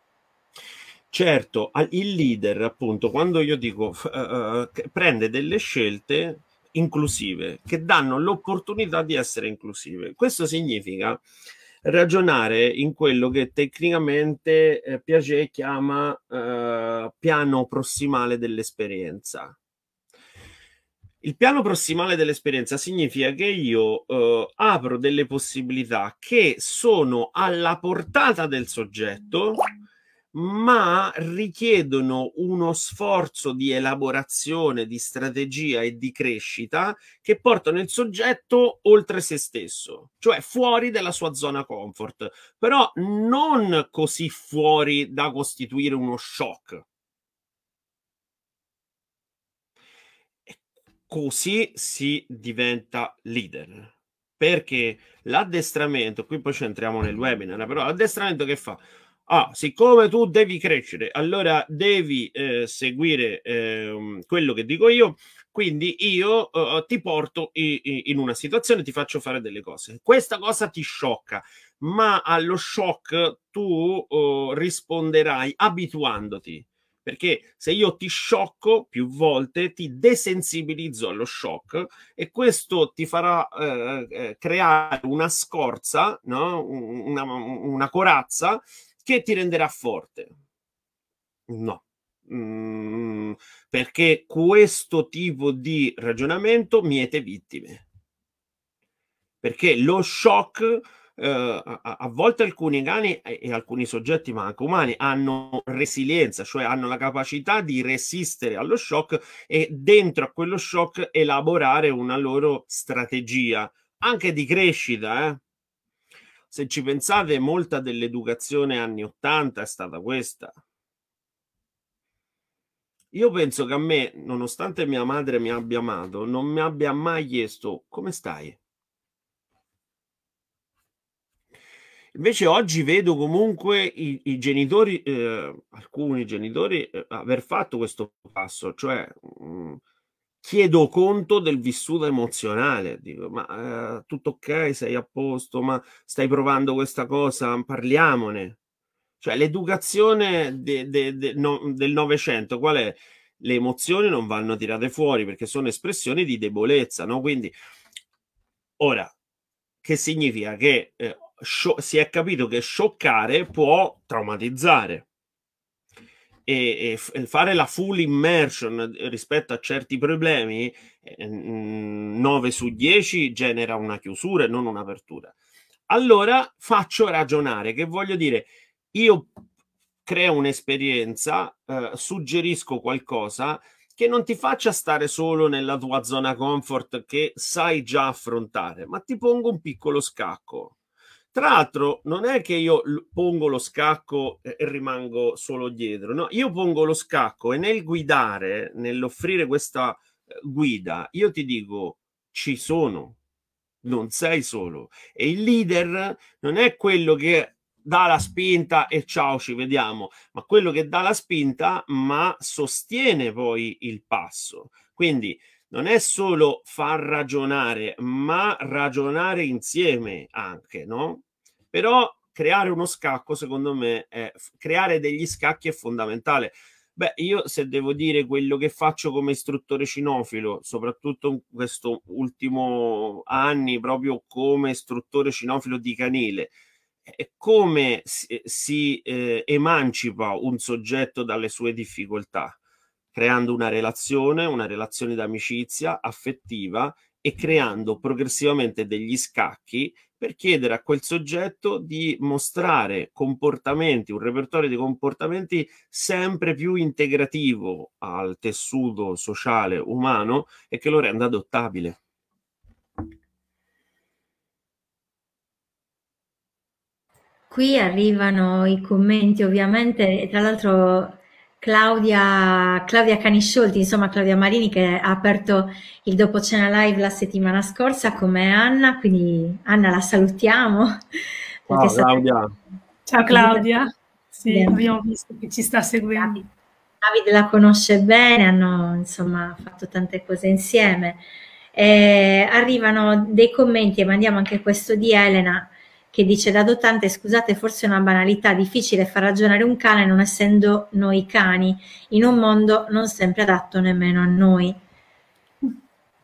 certo, il leader appunto, quando io dico uh, prende delle scelte inclusive che danno l'opportunità di essere inclusive, questo significa ragionare in quello che tecnicamente eh, Piaget chiama eh, piano prossimale dell'esperienza. Il piano prossimale dell'esperienza significa che io eh, apro delle possibilità che sono alla portata del soggetto, ma richiedono uno sforzo di elaborazione, di strategia e di crescita che portano il soggetto oltre se stesso, cioè fuori dalla sua zona comfort, però non così fuori da costituire uno shock. E così si diventa leader, perché l'addestramento, qui poi ci entriamo nel webinar, però l'addestramento che fa? Ah, siccome tu devi crescere, allora devi eh, seguire eh, quello che dico io, quindi io eh, ti porto i, i, in una situazione, ti faccio fare delle cose. Questa cosa ti sciocca, ma allo shock tu eh, risponderai abituandoti, perché se io ti sciocco più volte ti desensibilizzo allo shock e questo ti farà eh, creare una scorza, no? una, una corazza, che ti renderà forte. No, mm, perché questo tipo di ragionamento miete vittime, perché lo shock eh, a, a volte alcuni cani e, e alcuni soggetti, ma anche umani, hanno resilienza, cioè hanno la capacità di resistere allo shock e dentro a quello shock elaborare una loro strategia anche di crescita, eh se ci pensate, molta dell'educazione anni ottanta è stata questa. Io penso che a me, nonostante mia madre mi abbia amato, non mi abbia mai chiesto come stai. Invece oggi vedo comunque i, i genitori, eh, alcuni genitori, eh, aver fatto questo passo, cioè... Mh, chiedo conto del vissuto emozionale, dico, ma eh, tutto ok, sei a posto, ma stai provando questa cosa, parliamone. Cioè l'educazione de, de, de, no, del Novecento, qual è? Le emozioni non vanno tirate fuori perché sono espressioni di debolezza, no? Quindi, ora, che significa? Che eh, si è capito che scioccare può traumatizzare. E, e fare la full immersion rispetto a certi problemi eh, nove su dieci genera una chiusura e non un'apertura. Allora faccio ragionare, che voglio dire, io creo un'esperienza, eh, suggerisco qualcosa che non ti faccia stare solo nella tua zona comfort che sai già affrontare, ma ti pongo un piccolo scacco. Tra l'altro non è che io pongo lo scacco e rimango solo dietro, no? Io pongo lo scacco e nel guidare, nell'offrire questa guida, io ti dico ci sono, non sei solo. E il leader non è quello che dà la spinta e ciao ci vediamo, ma quello che dà la spinta ma sostiene poi il passo. Quindi non è solo far ragionare, ma ragionare insieme anche, no? Però creare uno scacco, secondo me, è creare degli scacchi è fondamentale. Beh, io se devo dire quello che faccio come istruttore cinofilo, soprattutto in questo ultimo anni, proprio come istruttore cinofilo di canile, è come si, si eh, emancipa un soggetto dalle sue difficoltà, creando una relazione, una relazione d'amicizia affettiva e creando progressivamente degli scacchi per chiedere a quel soggetto di mostrare comportamenti, un repertorio di comportamenti sempre più integrativo al tessuto sociale umano e che lo renda adottabile. Qui arrivano i commenti ovviamente, tra l'altro... Claudia, Claudia Canisciolti, insomma Claudia Marini, che ha aperto il Dopocena Live la settimana scorsa come Anna, quindi Anna la salutiamo. Ciao Claudia. Ciao Claudia, sì, sì, abbiamo visto che ci sta seguendo. David la conosce bene, hanno insomma fatto tante cose insieme. Eh, arrivano dei commenti e mandiamo anche questo di Elena, che dice: da adottante, scusate, forse è una banalità, difficile far ragionare un cane non essendo noi cani, in un mondo non sempre adatto nemmeno a noi.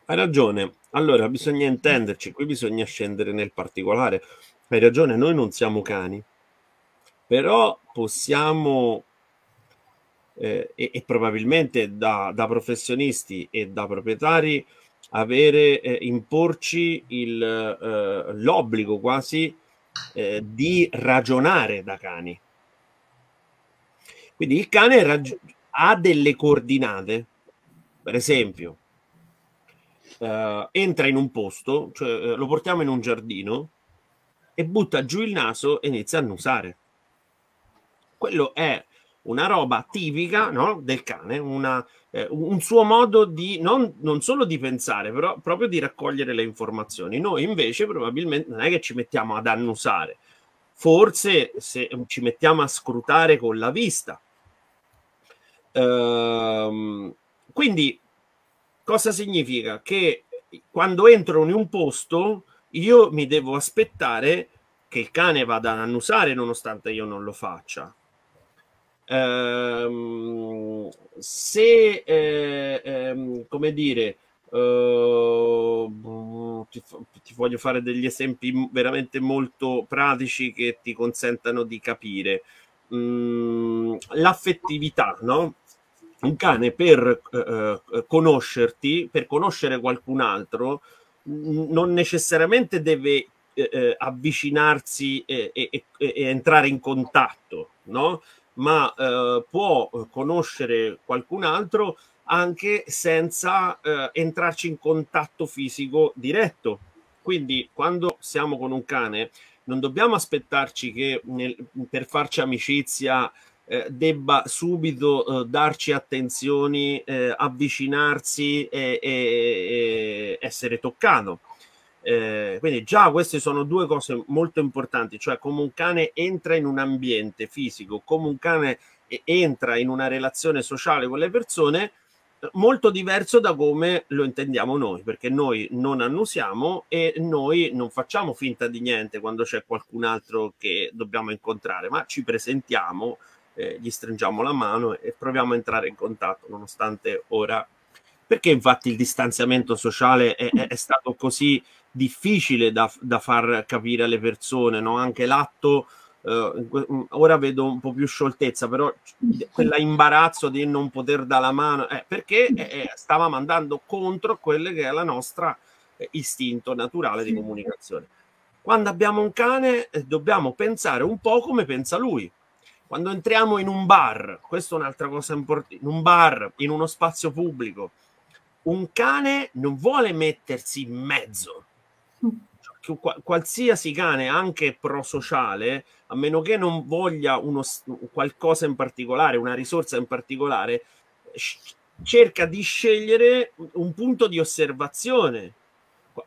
Hai ragione, allora bisogna intenderci, qui bisogna scendere nel particolare. Hai ragione, noi non siamo cani, però possiamo, eh, e, e probabilmente da, da professionisti e da proprietari, avere, eh, imporci il, eh, l'obbligo quasi eh, di ragionare da cani. Quindi il cane ha delle coordinate, per esempio, eh, entra in un posto, cioè, lo portiamo in un giardino, e butta giù il naso e inizia a annusare. Quello è una roba tipica, no, del cane, una, eh, un suo modo di non, non solo di pensare, però proprio di raccogliere le informazioni. Noi invece probabilmente non è che ci mettiamo ad annusare, forse se ci mettiamo a scrutare con la vista. Ehm, quindi cosa significa? Che quando entro in un posto io mi devo aspettare che il cane vada ad annusare nonostante io non lo faccia. Ehm, se, eh, ehm, come dire, eh, ti, ti voglio fare degli esempi veramente molto pratici che ti consentano di capire. Mm, l'affettività, no? Un cane per eh, conoscerti, per conoscere qualcun altro, non necessariamente deve eh, avvicinarsi e, e, e entrare in contatto, no? Ma eh, può conoscere qualcun altro anche senza eh, entrarci in contatto fisico diretto. Quindi quando siamo con un cane non dobbiamo aspettarci che nel, per farci amicizia eh, debba subito eh, darci attenzioni, eh, avvicinarsi e, e, e essere toccato. Eh, quindi già queste sono due cose molto importanti, cioè come un cane entra in un ambiente fisico, come un cane entra in una relazione sociale con le persone, molto diverso da come lo intendiamo noi, perché noi non annusiamo e noi non facciamo finta di niente quando c'è qualcun altro che dobbiamo incontrare, ma ci presentiamo, eh, gli stringiamo la mano e proviamo a entrare in contatto, nonostante ora, perché infatti il distanziamento sociale è, è stato così difficile da, da far capire alle persone, no? Anche l'atto, eh, ora vedo un po' più scioltezza, però quell'imbarazzo di non poter dare la mano, eh, perché eh, stava mandando contro quelle che è la nostra eh, istinto naturale di comunicazione. Quando abbiamo un cane eh, dobbiamo pensare un po' come pensa lui. Quando entriamo in un bar, questa è un'altra cosa importante, in un bar, in uno spazio pubblico, un cane non vuole mettersi in mezzo. Cioè, qualsiasi cane, anche prosociale, a meno che non voglia uno, qualcosa in particolare, una risorsa in particolare, cerca di scegliere un punto di osservazione,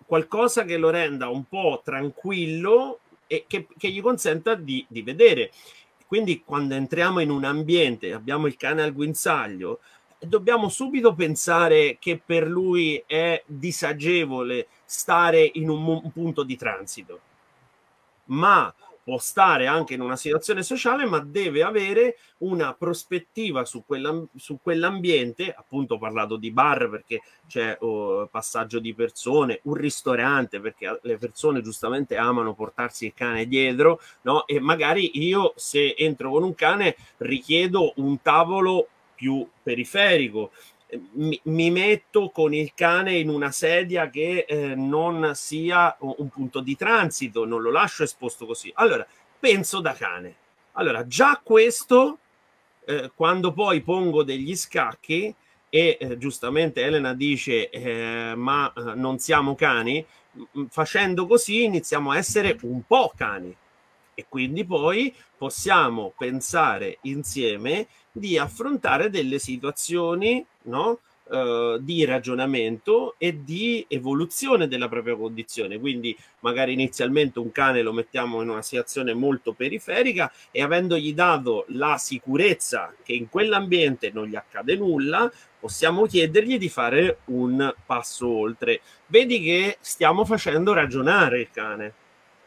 qualcosa che lo renda un po' tranquillo e che, che gli consenta di, di vedere. Quindi quando entriamo in un ambiente, abbiamo il cane al guinzaglio, dobbiamo subito pensare che per lui è disagevole stare in un punto di transito, ma può stare anche in una situazione sociale, ma deve avere una prospettiva su quell'ambiente, appunto ho parlato di bar perché c'è oh, passaggio di persone, un ristorante perché le persone giustamente amano portarsi il cane dietro, no? E magari io se entro con un cane richiedo un tavolo più periferico, mi, mi metto con il cane in una sedia che eh, non sia un punto di transito, non lo lascio esposto così. Allora, penso da cane. Allora, già questo, eh, quando poi pongo degli scacchi, e eh, giustamente Elena dice, eh, ma non siamo cani, facendo così iniziamo a essere un po' cani. E quindi poi possiamo pensare insieme di affrontare delle situazioni, no? eh, di ragionamento e di evoluzione della propria condizione. Quindi magari inizialmente un cane lo mettiamo in una situazione molto periferica e avendogli dato la sicurezza che in quell'ambiente non gli accade nulla, possiamo chiedergli di fare un passo oltre. Vedi che stiamo facendo ragionare il cane,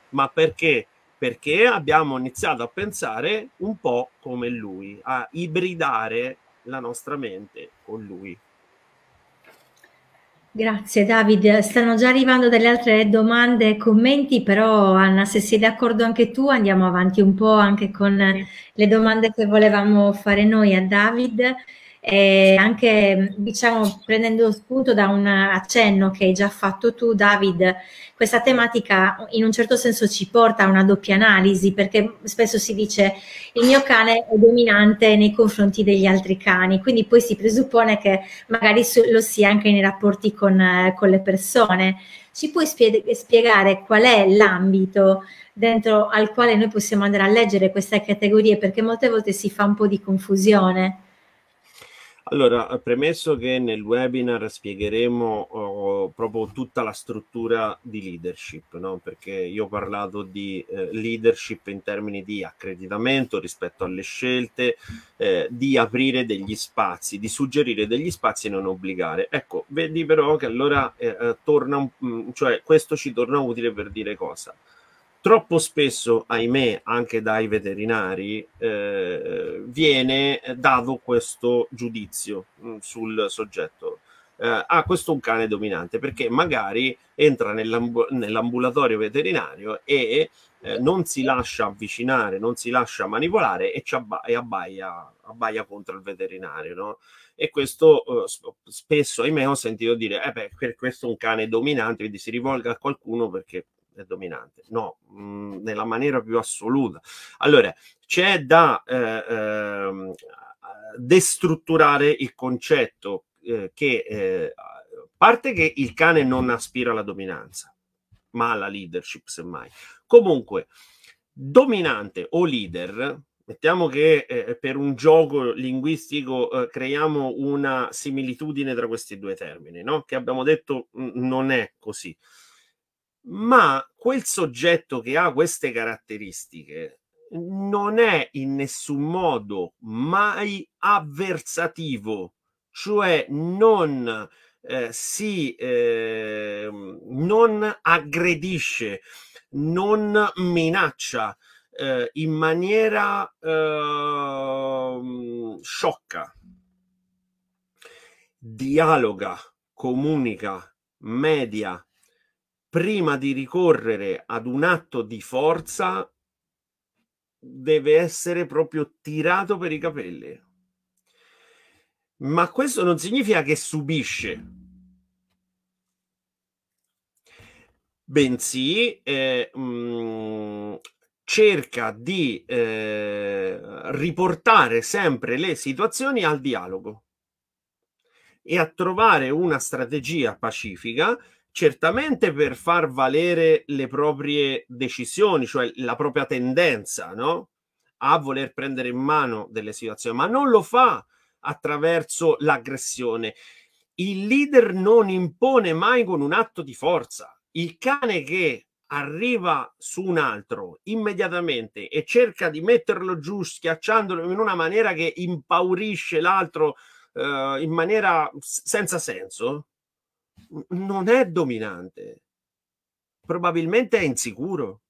ma perché? Perché abbiamo iniziato a pensare un po' come lui, a ibridare la nostra mente con lui. Grazie David, stanno già arrivando delle altre domande e commenti, però Anna, se sei d'accordo anche tu andiamo avanti un po' anche con le domande che volevamo fare noi a David, e anche diciamo prendendo spunto da un accenno che hai già fatto tu David, questa tematica in un certo senso ci porta a una doppia analisi, perché spesso si dice il mio cane è dominante nei confronti degli altri cani, quindi poi si presuppone che magari lo sia anche nei rapporti con, con le persone. Ci puoi spiegare qual è l'ambito dentro al quale noi possiamo andare a leggere queste categorie, perché molte volte si fa un po' di confusione? Allora, premesso che nel webinar spiegheremo oh, proprio tutta la struttura di leadership, no? Perché io ho parlato di eh, leadership in termini di accreditamento rispetto alle scelte, eh, di aprire degli spazi, di suggerire degli spazi e non obbligare. Ecco, vedi però che allora eh, torna, cioè questo ci torna utile per dire cosa? Troppo spesso, ahimè, anche dai veterinari, eh, viene dato questo giudizio mh, sul soggetto. Eh, ah, questo è un cane dominante, perché magari entra nell'ambulatorio veterinario e eh, non si lascia avvicinare, non si lascia manipolare e, ci abba e abbaia, abbaia contro il veterinario, no? E questo eh, spesso, ahimè, ho sentito dire, eh beh, per questo è un cane dominante, quindi si rivolga a qualcuno perché... dominante. No, mh, nella maniera più assoluta. Allora, c'è da eh, eh, destrutturare il concetto eh, che eh, parte che il cane non aspira alla dominanza, ma alla leadership semmai. Comunque, dominante o leader, mettiamo che eh, per un gioco linguistico eh, creiamo una similitudine tra questi due termini, no? Che abbiamo detto mh, non è così. Ma quel soggetto che ha queste caratteristiche non è in nessun modo mai avversativo, cioè non eh, si eh, non aggredisce, non minaccia eh, in maniera eh, sciocca, dialoga, comunica, media. Prima di ricorrere ad un atto di forza deve essere proprio tirato per i capelli. Ma questo non significa che subisce, bensì eh, mh, cerca di eh, riportare sempre le situazioni al dialogo e a trovare una strategia pacifica, certamente per far valere le proprie decisioni, cioè la propria tendenza, no? A voler prendere in mano delle situazioni, ma non lo fa attraverso l'aggressione. Il leader non impone mai con un atto di forza. Il cane che arriva su un altro immediatamente e cerca di metterlo giù, schiacciandolo in una maniera che impaurisce l'altro eh, in maniera senza senso, non è dominante, probabilmente è insicuro.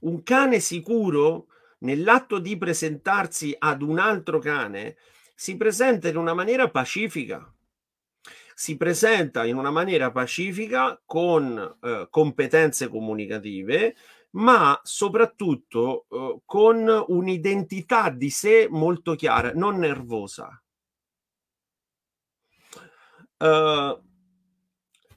Un cane sicuro, nell'atto di presentarsi ad un altro cane, si presenta in una maniera pacifica, si presenta in una maniera pacifica con eh, competenze comunicative, ma soprattutto eh, con un'identità di sé molto chiara, non nervosa. Uh,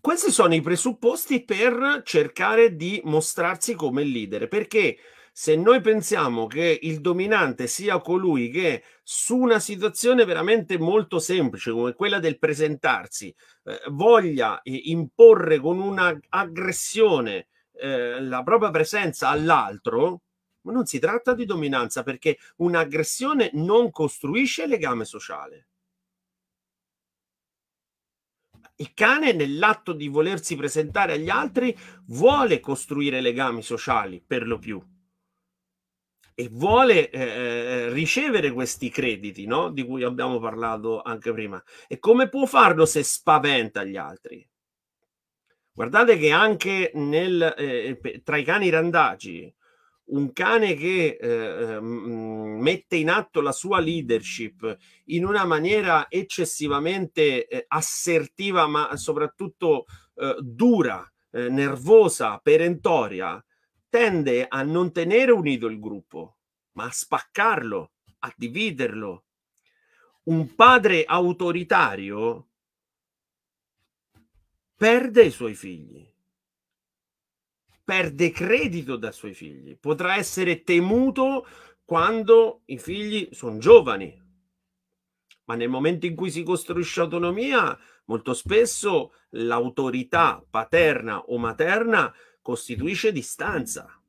questi sono i presupposti per cercare di mostrarsi come leader, perché se noi pensiamo che il dominante sia colui che su una situazione veramente molto semplice come quella del presentarsi eh, voglia eh, imporre con un'aggressione eh, la propria presenza all'altro, non si tratta di dominanza, perché un'aggressione non costruisce legame sociale. Il cane, nell'atto di volersi presentare agli altri, vuole costruire legami sociali, per lo più, e vuole eh, ricevere questi crediti, no? Di cui abbiamo parlato anche prima. E come può farlo se spaventa gli altri? Guardate che anche nel, eh, tra i cani randagi un cane che eh, mette in atto la sua leadership in una maniera eccessivamente eh, assertiva, ma soprattutto eh, dura, eh, nervosa, perentoria, tende a non tenere unito il gruppo, ma a spaccarlo, a dividerlo. Un padre autoritario perde i suoi figli, perde credito da suoi figli, potrà essere temuto quando i figli sono giovani, ma nel momento in cui si costruisce autonomia, molto spesso l'autorità paterna o materna costituisce distanza.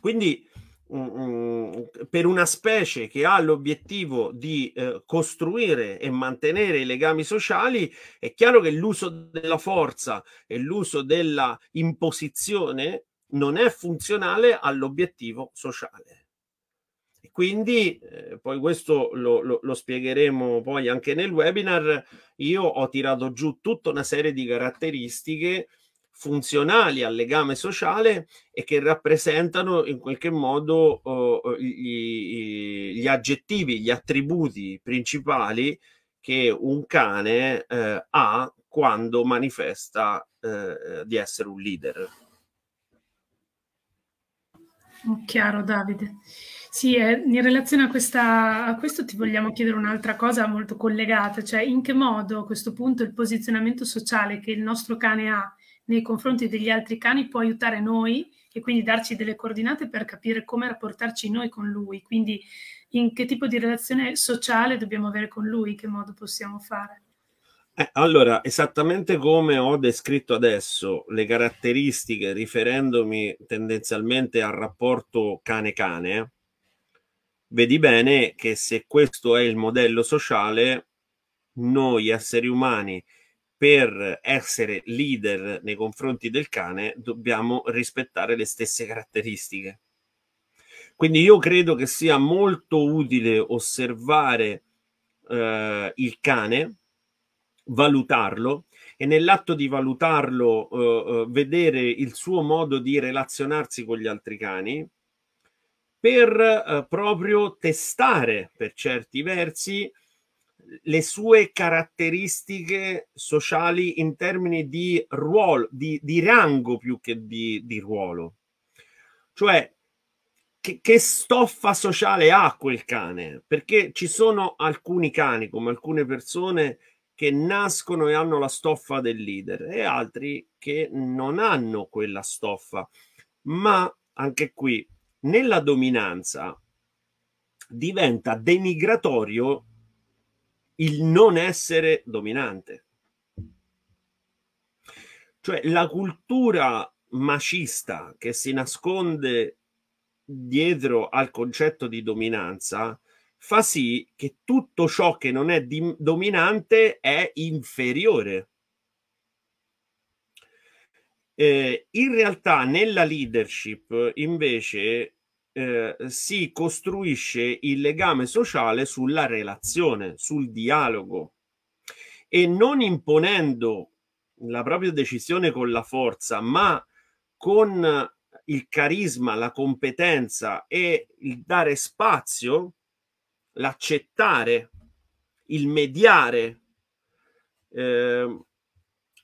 Quindi per una specie che ha l'obiettivo di eh, costruire e mantenere i legami sociali, è chiaro che l'uso della forza e l'uso della imposizione non è funzionale all'obiettivo sociale. E quindi eh, poi questo lo, lo, lo spiegheremo poi anche nel webinar. Io ho tirato giù tutta una serie di caratteristiche funzionali al legame sociale e che rappresentano in qualche modo uh, gli, gli aggettivi, gli attributi principali che un cane uh, ha quando manifesta uh, di essere un leader. Oh, chiaro, Davide. Sì, eh, in relazione a, questa, a questo ti vogliamo chiedere un'altra cosa molto collegata, cioè in che modo a questo punto il posizionamento sociale che il nostro cane ha nei confronti degli altri cani può aiutare noi e quindi darci delle coordinate per capire come rapportarci noi con lui, quindi in che tipo di relazione sociale dobbiamo avere con lui, che modo possiamo fare? Eh, allora, esattamente come ho descritto adesso le caratteristiche riferendomi tendenzialmente al rapporto cane-cane, vedi bene che se questo è il modello sociale, noi esseri umani per essere leader nei confronti del cane dobbiamo rispettare le stesse caratteristiche. Quindi io credo che sia molto utile osservare eh, il cane, valutarlo e nell'atto di valutarlo eh, vedere il suo modo di relazionarsi con gli altri cani per eh, proprio testare per certi versi le sue caratteristiche sociali in termini di ruolo, di, di rango più che di, di ruolo. Cioè, che, che stoffa sociale ha quel cane? Perché ci sono alcuni cani, come alcune persone, che nascono e hanno la stoffa del leader e altri che non hanno quella stoffa. Ma anche qui, nella dominanza, diventa denigratorio il non essere dominante. Cioè la cultura macista che si nasconde dietro al concetto di dominanza fa sì che tutto ciò che non è dominante è inferiore. Eh, in realtà nella leadership invece Eh, si costruisce il legame sociale sulla relazione, sul dialogo, e non imponendo la propria decisione con la forza, ma con il carisma, la competenza e il dare spazio, l'accettare, il mediare. Eh,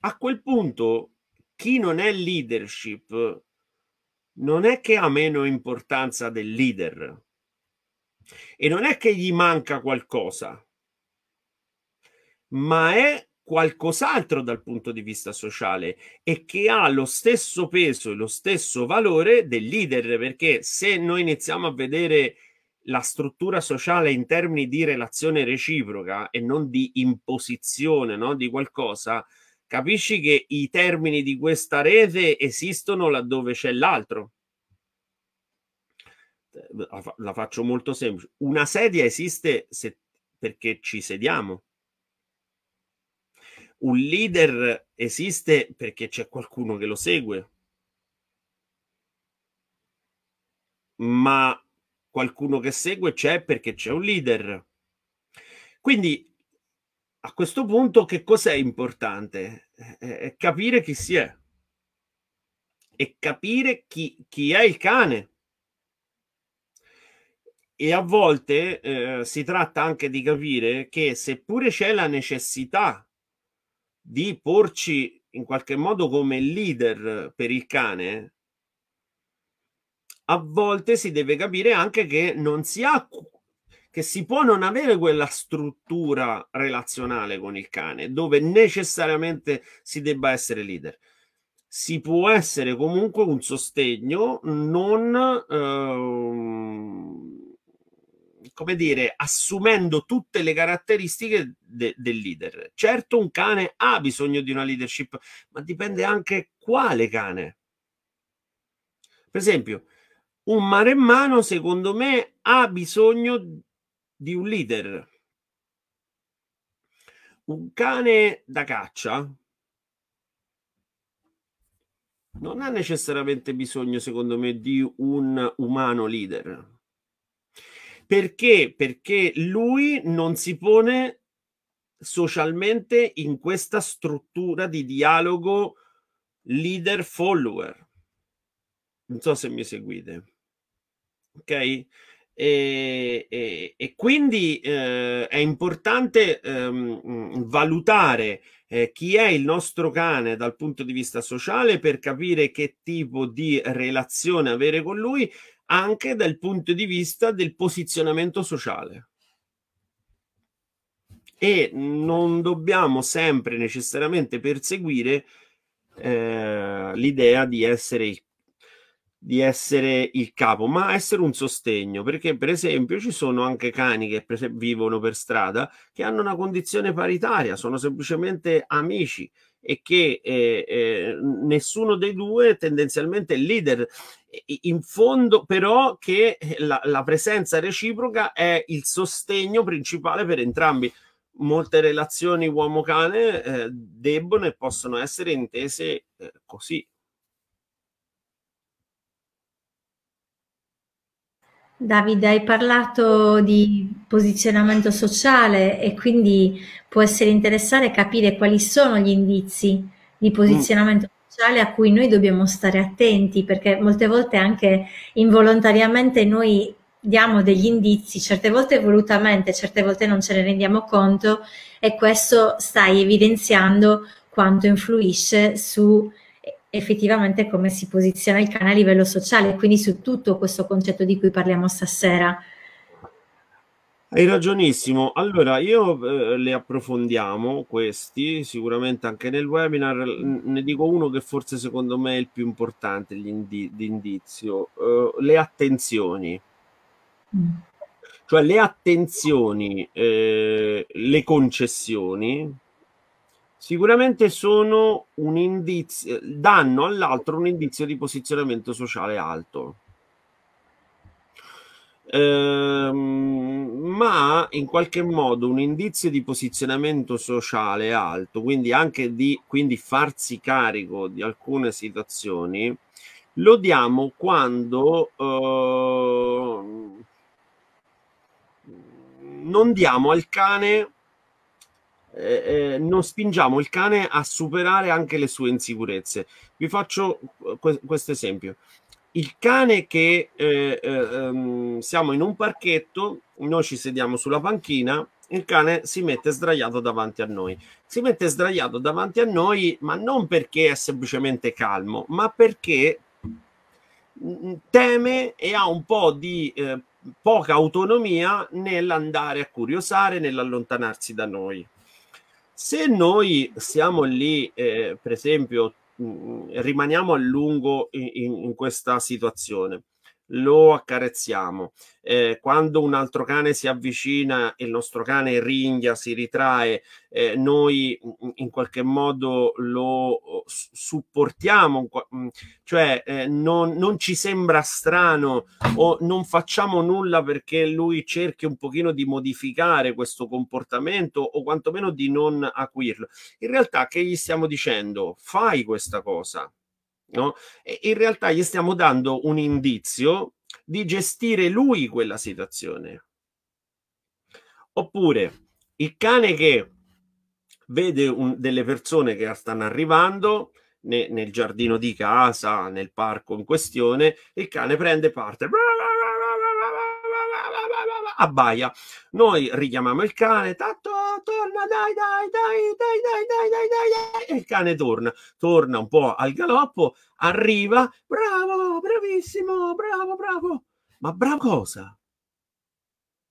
a quel punto chi non è leadership non è che ha meno importanza del leader e non è che gli manca qualcosa, ma è qualcos'altro dal punto di vista sociale e che ha lo stesso peso e lo stesso valore del leader, perché se noi iniziamo a vedere la struttura sociale in termini di relazione reciproca e non di imposizione, no, di qualcosa, capisci che i termini di questa rete esistono laddove c'è l'altro. La faccio molto semplice. Una sedia esiste se, perché ci sediamo. Un leader esiste perché c'è qualcuno che lo segue. Ma qualcuno che segue c'è perché c'è un leader. Quindi a questo punto che cos'è importante? Eh, capire chi si è e capire chi, chi è il cane. E a volte eh, si tratta anche di capire che, seppure c'è la necessità di porci in qualche modo come leader per il cane, a volte si deve capire anche che non si ha, che si può non avere quella struttura relazionale con il cane dove necessariamente si debba essere leader. Si può essere comunque un sostegno, non eh, come dire, assumendo tutte le caratteristiche de, del leader. Certo, un cane ha bisogno di una leadership, ma dipende anche quale cane. Per esempio, un maremmano, secondo me, ha bisogno di un leader. Un cane da caccia non ha necessariamente bisogno, secondo me, di un umano leader. Perché? Perché lui non si pone socialmente in questa struttura di dialogo leader-follower. Non so se mi seguite. Ok, e, e, e quindi eh, è importante ehm, valutare eh, chi è il nostro cane dal punto di vista sociale, per capire che tipo di relazione avere con lui, anche dal punto di vista del posizionamento sociale. E non dobbiamo sempre necessariamente perseguire eh, l'idea di essere il di essere il capo, ma essere un sostegno, perché per esempio ci sono anche cani che per esempio, vivono per strada, che hanno una condizione paritaria, sono semplicemente amici, e che eh, eh, nessuno dei due tendenzialmente è leader, in fondo però che la, la presenza reciproca è il sostegno principale per entrambi. Molte relazioni uomo-cane eh, debbono e possono essere intese eh, così. Davide, hai parlato di posizionamento sociale e quindi può essere interessante capire quali sono gli indizi di posizionamento sociale a cui noi dobbiamo stare attenti, perché molte volte anche involontariamente noi diamo degli indizi, certe volte volutamente, certe volte non ce ne rendiamo conto, e questo stai evidenziando quanto influisce su effettivamente come si posiziona il cane a livello sociale, quindi su tutto questo concetto di cui parliamo stasera. Hai ragionissimo. Allora, io eh, le approfondiamo questi, sicuramente anche nel webinar. Ne dico uno che forse secondo me è il più importante, l'indizio, eh, le attenzioni. Mm. Cioè le attenzioni, eh, le concessioni, sicuramente sono un indizio, danno all'altro un indizio di posizionamento sociale alto. Ehm, ma in qualche modo un indizio di posizionamento sociale alto, quindi anche di quindi farsi carico di alcune situazioni, lo diamo quando eh, non diamo al cane... Eh, eh, non spingiamo il cane a superare anche le sue insicurezze. Vi faccio que questo esempio. Il cane che eh, eh, siamo in un parchetto, noi ci sediamo sulla panchina, il cane si mette sdraiato davanti a noi. Si mette sdraiato davanti a noi, ma non perché è semplicemente calmo, ma perché teme e ha un po' di eh, poca autonomia nell'andare a curiosare, nell'allontanarsi da noi. Se noi siamo lì, eh, per esempio, mh, rimaniamo a lungo in, in, in questa situazione, lo accarezziamo, eh, quando un altro cane si avvicina e il nostro cane ringhia, si ritrae, eh, noi in qualche modo lo supportiamo, cioè eh, non, non ci sembra strano o non facciamo nulla perché lui cerchi un pochino di modificare questo comportamento o quantomeno di non acuirlo. In realtà che gli stiamo dicendo? Fai questa cosa. No? E in realtà gli stiamo dando un indizio di gestire lui quella situazione. Oppure il cane che vede un, delle persone che stanno arrivando ne, nel giardino di casa, nel parco in questione, il cane prende parte, abbaia. Noi richiamiamo il cane, tanto torna, dai, dai, dai, dai, dai, dai, dai, dai, dai, e il cane torna, torna un po' al galoppo, arriva, bravo, bravissimo, bravo, bravo, ma bravo cosa?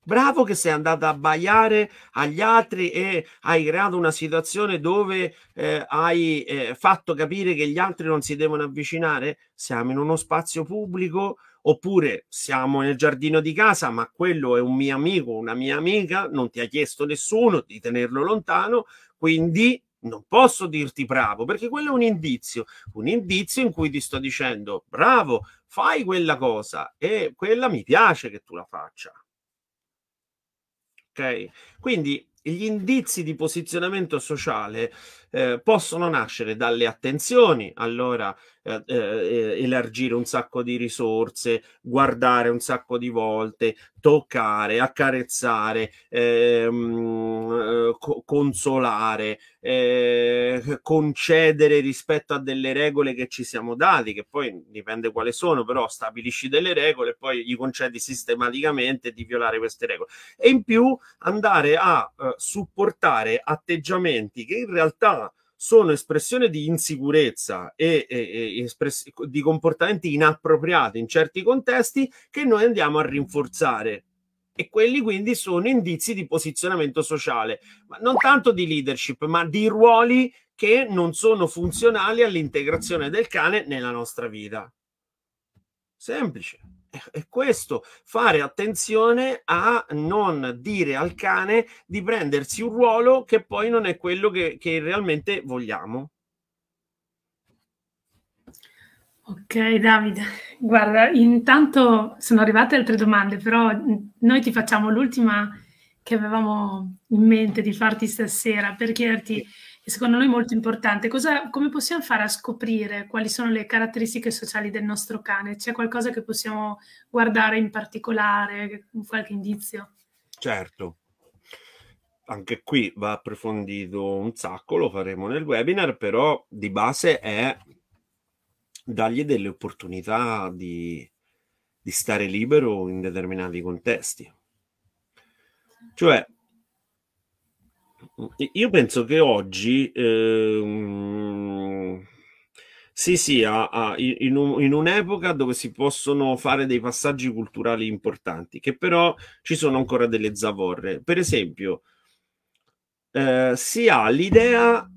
Bravo che sei andato a abbaiare agli altri e hai creato una situazione dove eh, hai eh, fatto capire che gli altri non si devono avvicinare? Siamo in uno spazio pubblico, oppure siamo nel giardino di casa, ma quello è un mio amico, una mia amica, non ti ha chiesto nessuno di tenerlo lontano, quindi non posso dirti bravo, perché quello è un indizio, un indizio in cui ti sto dicendo bravo, fai quella cosa e quella mi piace che tu la faccia. Okay. Quindi gli indizi di posizionamento sociale eh, possono nascere dalle attenzioni, allora eh, eh, elargire un sacco di risorse, guardare un sacco di volte, toccare, accarezzare, ehm, co consolare, eh, concedere rispetto a delle regole che ci siamo dati, che poi dipende quali sono, però stabilisci delle regole e poi gli concedi sistematicamente di violare queste regole. E in più andare a eh, supportare atteggiamenti che in realtà sono espressione di insicurezza e, e, e di comportamenti inappropriati in certi contesti che noi andiamo a rinforzare, e quelli quindi sono indizi di posizionamento sociale, ma non tanto di leadership, ma di ruoli che non sono funzionali all'integrazione del cane nella nostra vita. Semplice. È questo, fare attenzione a non dire al cane di prendersi un ruolo che poi non è quello che, che realmente vogliamo. Ok Davide, guarda, intanto sono arrivate altre domande, però noi ti facciamo l'ultima che avevamo in mente di farti stasera per chiederti, secondo noi molto importante, cosa, come possiamo fare a scoprire quali sono le caratteristiche sociali del nostro cane? C'è qualcosa che possiamo guardare in particolare, qualche indizio? Certo, anche qui va approfondito un sacco, lo faremo nel webinar, però di base è dargli delle opportunità di, di stare libero in determinati contesti. Cioè, io penso che oggi eh, si sia in un'epoca dove si possono fare dei passaggi culturali importanti, che però ci sono ancora delle zavorre. Per esempio, eh, si ha l'idea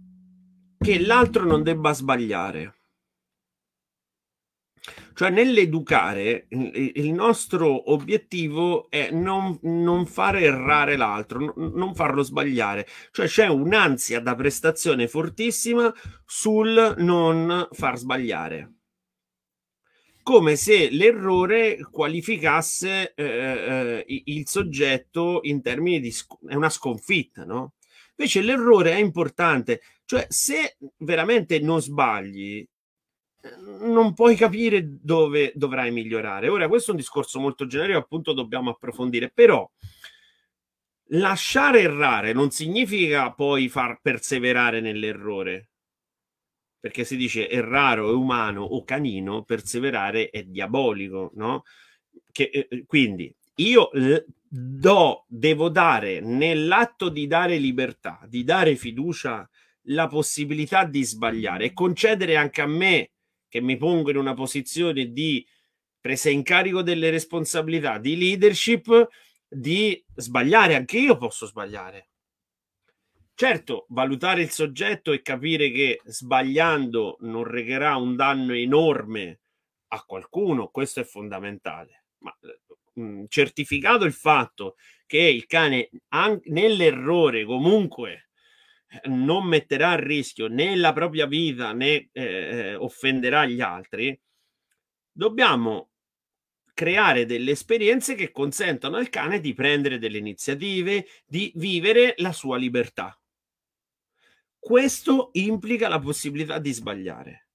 che l'altro non debba sbagliare. Cioè, nell'educare il nostro obiettivo è non, non fare errare l'altro, non farlo sbagliare. Cioè c'è un'ansia da prestazione fortissima sul non far sbagliare, come se l'errore qualificasse eh, il soggetto in termini di è una sconfitta, no? Invece l'errore è importante, cioè se veramente non sbagli non puoi capire dove dovrai migliorare. Ora, questo è un discorso molto generico, appunto dobbiamo approfondire, però lasciare errare non significa poi far perseverare nell'errore, perché si dice erraro è umano o canino, perseverare è diabolico, no? Che, eh, quindi io do, devo dare nell'atto di dare libertà, di dare fiducia, la possibilità di sbagliare e concedere anche a me, che mi pongo in una posizione di presa in carico delle responsabilità, di leadership, di sbagliare. Anche io posso sbagliare. Certo, valutare il soggetto e capire che sbagliando non recherà un danno enorme a qualcuno, questo è fondamentale. Ma mh, certificato il fatto che il cane nell'errore comunque non metterà a rischio né la propria vita né eh, offenderà gli altri, dobbiamo creare delle esperienze che consentano al cane di prendere delle iniziative, di vivere la sua libertà. Questo implica la possibilità di sbagliare.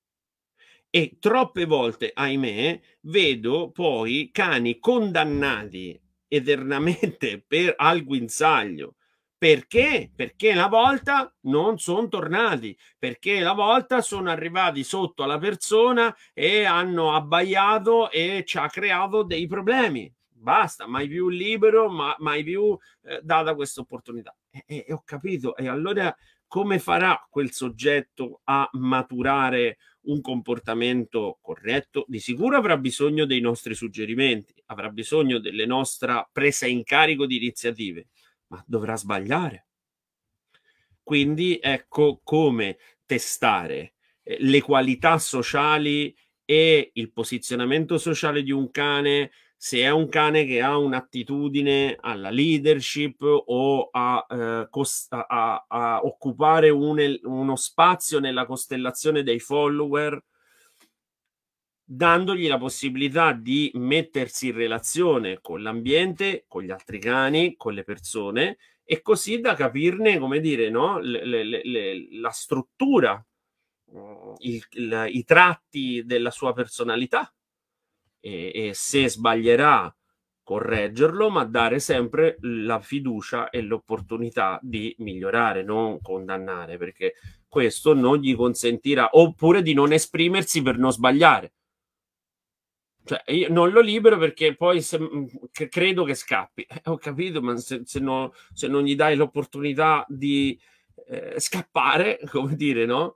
E troppe volte, ahimè, vedo poi cani condannati eternamente per, al guinzaglio Perché? Perché una volta non sono tornati, perché la volta sono arrivati sotto alla persona e hanno abbaiato e ci ha creato dei problemi. Basta, mai più libero, ma, mai più eh, data questa opportunità. E, e, e ho capito, e allora come farà quel soggetto a maturare un comportamento corretto? Di sicuro avrà bisogno dei nostri suggerimenti, avrà bisogno della nostra presa in carico di iniziative, ma dovrà sbagliare. Quindi ecco come testare le qualità sociali e il posizionamento sociale di un cane, se è un cane che ha un'attitudine alla leadership o a, eh, costa, a, a occupare un, uno spazio nella costellazione dei follower, dandogli la possibilità di mettersi in relazione con l'ambiente, con gli altri cani, con le persone, e così da capirne, come dire, no? le, le, le, la struttura, il, la, i tratti della sua personalità, e, e se sbaglierà correggerlo, ma dare sempre la fiducia e l'opportunità di migliorare, non condannare, perché questo non gli consentirà, oppure di non esprimersi per non sbagliare. Cioè, io non lo libero perché poi se, credo che scappi. Eh, ho capito, ma se, se, no, se non gli dai l'opportunità di eh, scappare, come dire, no?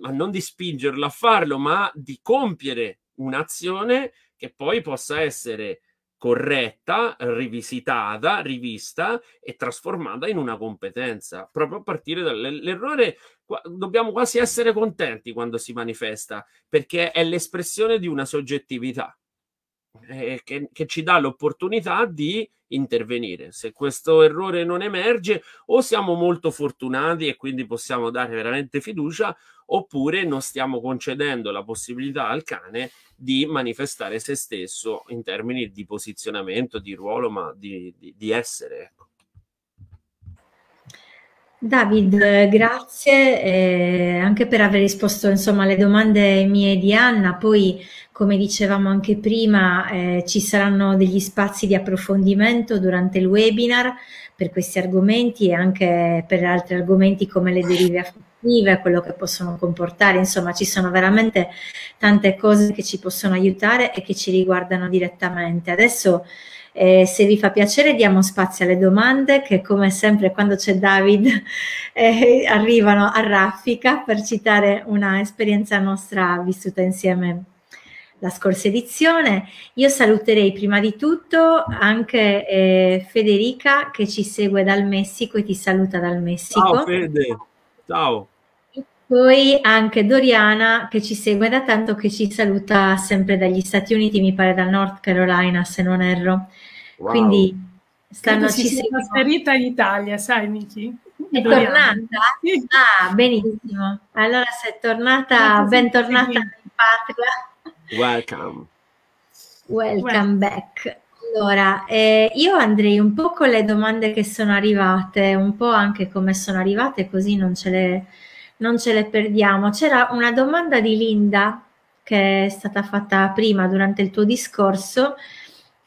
Ma non di spingerlo a farlo, ma di compiere un'azione che poi possa essere corretta, rivisitata, rivista e trasformata in una competenza, proprio a partire dall'errore. Dobbiamo quasi essere contenti quando si manifesta, perché è l'espressione di una soggettività eh, che, che ci dà l'opportunità di intervenire. Se questo errore non emerge, o siamo molto fortunati e quindi possiamo dare veramente fiducia, oppure non stiamo concedendo la possibilità al cane di manifestare se stesso in termini di posizionamento, di ruolo, ma di, di, di essere. David, grazie eh, anche per aver risposto, insomma, alle domande mie e di Anna. Poi, come dicevamo anche prima, eh, ci saranno degli spazi di approfondimento durante il webinar per questi argomenti e anche per altri argomenti come le derive affettive, quello che possono comportare. Insomma, ci sono veramente tante cose che ci possono aiutare e che ci riguardano direttamente. Adesso Eh, se vi fa piacere diamo spazio alle domande che, come sempre quando c'è David, eh, arrivano a raffica, per citare una esperienza nostra vissuta insieme la scorsa edizione. Io saluterei prima di tutto anche eh, Federica, che ci segue dal Messico e ti saluta dal Messico. Ciao Fede, ciao. E poi anche Doriana, che ci segue da tanto, che ci saluta sempre dagli Stati Uniti, mi pare da North Carolina se non erro. Wow. Quindi stanno ci si trasferita in Italia, sai Michi? È tornata? Ah, benissimo. Allora se è tornata, bentornata in patria. Welcome. Welcome, Welcome. back. Allora, eh, io andrei un po' con le domande che sono arrivate, un po' anche come sono arrivate, così non ce le, non ce le perdiamo. C'era una domanda di Linda che è stata fatta prima durante il tuo discorso.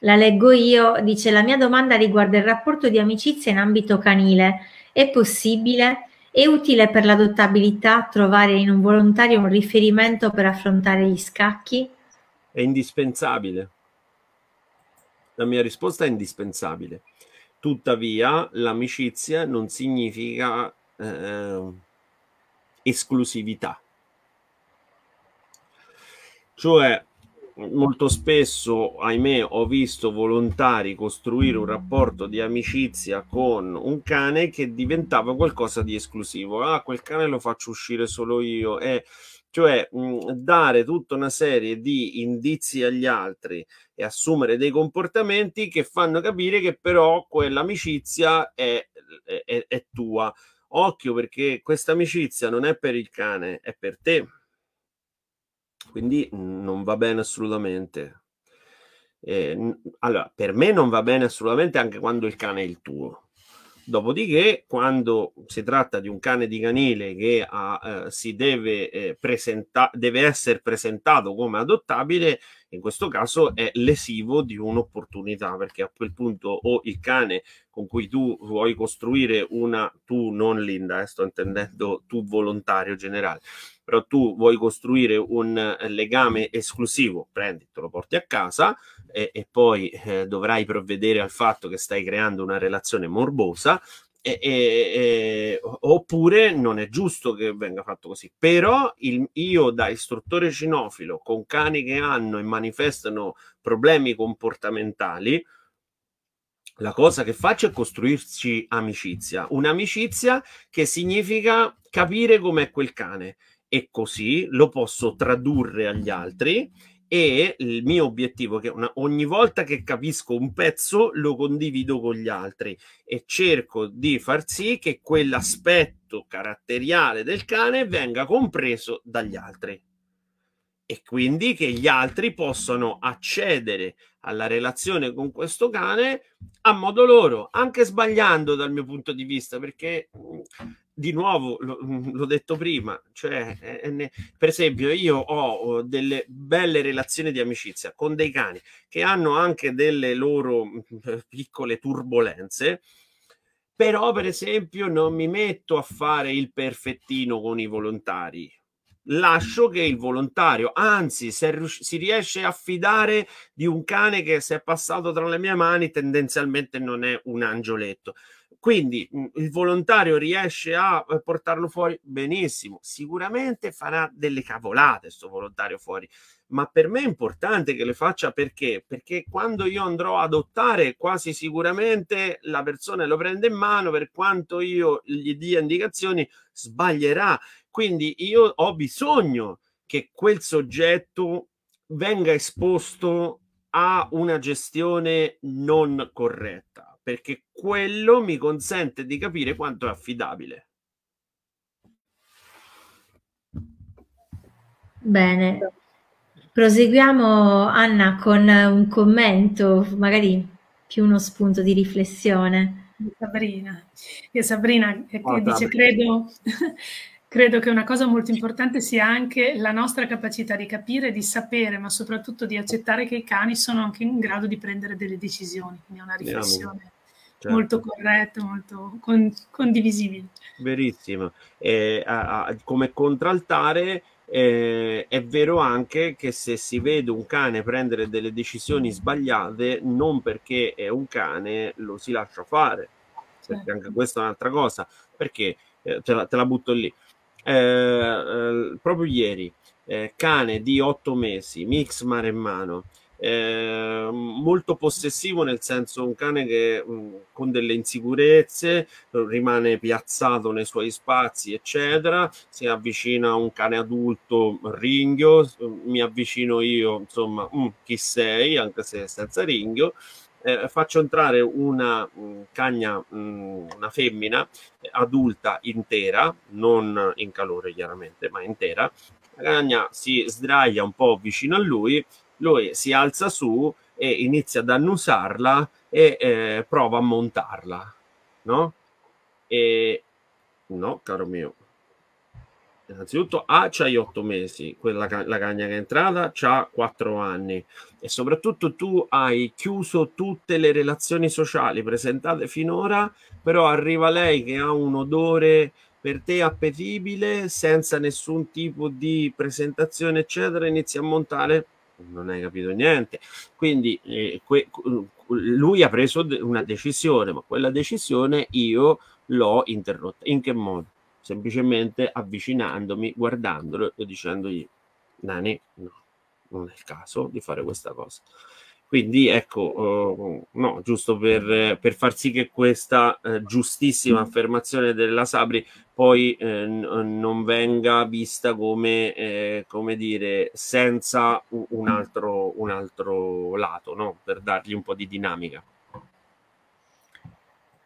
La leggo io, dice: la mia domanda riguarda il rapporto di amicizia in ambito canile. È possibile? È utile per l'adottabilità trovare in un volontario un riferimento per affrontare gli scacchi? È indispensabile. La mia risposta è indispensabile. Tuttavia, l'amicizia non significa eh, esclusività. Cioè, molto spesso, ahimè, ho visto volontari costruire un rapporto di amicizia con un cane che diventava qualcosa di esclusivo. Ah, quel cane lo faccio uscire solo io. Eh, cioè, mh, dare tutta una serie di indizi agli altri e assumere dei comportamenti che fanno capire che però quell'amicizia è, è, è tua. Occhio, perché questa amicizia non è per il cane, è per te. Quindi non va bene assolutamente. Eh, allora, per me non va bene assolutamente anche quando il cane è il tuo. Dopodiché, quando si tratta di un cane di canile che ha, eh, si deve, eh, presenta- deve essere presentato come adottabile, in questo caso è lesivo di un'opportunità, perché a quel punto o il cane con cui tu vuoi costruire una, tu non Linda, eh, sto intendendo tu volontario generale, però tu vuoi costruire un legame esclusivo, prendi, te lo porti a casa e, e poi eh, dovrai provvedere al fatto che stai creando una relazione morbosa, E, e, e, oppure non è giusto che venga fatto così. Però il, io da istruttore cinofilo con cani che hanno e manifestano problemi comportamentali, la cosa che faccio è costruirci amicizia, un'amicizia che significa capire com'è quel cane, e così lo posso tradurre agli altri. E il mio obiettivo è che una, ogni volta che capisco un pezzo lo condivido con gli altri e cerco di far sì che quell'aspetto caratteriale del cane venga compreso dagli altri, e quindi che gli altri possano accedere alla relazione con questo cane a modo loro, anche sbagliando dal mio punto di vista, perché di nuovo l'ho detto prima, cioè eh, ne, per esempio io ho delle belle relazioni di amicizia con dei cani che hanno anche delle loro eh, piccole turbolenze, però per esempio non mi metto a fare il perfettino con i volontari, lascio che il volontario, anzi se si riesce a fidare di un cane che se è passato tra le mie mani tendenzialmente non è un angioletto, quindi il volontario riesce a portarlo fuori benissimo, sicuramente farà delle cavolate sto volontario fuori, ma per me è importante che le faccia, perché? Perché quando io andrò ad adottare quasi sicuramente la persona lo prende in mano, per quanto io gli dia indicazioni sbaglierà, quindi io ho bisogno che quel soggetto venga esposto a una gestione non corretta, perché quello mi consente di capire quanto è affidabile. Bene, proseguiamo Anna con un commento, magari più uno spunto di riflessione. Sabrina, e Sabrina che oh, dice Sabrina. credo... Credo che una cosa molto importante sia anche la nostra capacità di capire, di sapere, ma soprattutto di accettare che i cani sono anche in grado di prendere delle decisioni. Quindi è una riflessione certo. molto corretta, molto con, condivisibile. Verissimo. Eh, a, a, come contraltare, eh, è vero anche che se si vede un cane prendere delle decisioni sbagliate, non perché è un cane lo si lascia fare, certo. perché anche questa è un'altra cosa, perché eh, te, la, te la butto lì. Eh, eh, proprio ieri eh, cane di otto mesi mix maremmano, eh, molto possessivo, nel senso un cane che mh, con delle insicurezze rimane piazzato nei suoi spazi eccetera, si avvicina un cane adulto ringhio, mi avvicino io insomma mh, chi sei, anche se senza ringhio. Eh, faccio entrare una mh, cagna, mh, una femmina eh, adulta intera, non in calore chiaramente, ma intera. La cagna si sdraia un po' vicino a lui, lui si alza su e inizia ad annusarla e eh, prova a montarla, no? E no, caro mio, innanzitutto A c'hai otto mesi, quella la cagna che è entrata c'ha quattro anni, e soprattutto tu hai chiuso tutte le relazioni sociali presentate finora, però arriva lei che ha un odore per te appetibile senza nessun tipo di presentazione eccetera, inizia a montare, non hai capito niente, quindi eh, lui ha preso una decisione, ma quella decisione io l'ho interrotta. In che modo? Semplicemente avvicinandomi, guardandolo e dicendogli: Nani, no, non è il caso di fare questa cosa. Quindi ecco, eh, no, giusto per, per far sì che questa eh, giustissima affermazione della Sabri poi eh, non venga vista come, eh, come dire, senza un altro, un altro lato, no? Per dargli un po' di dinamica.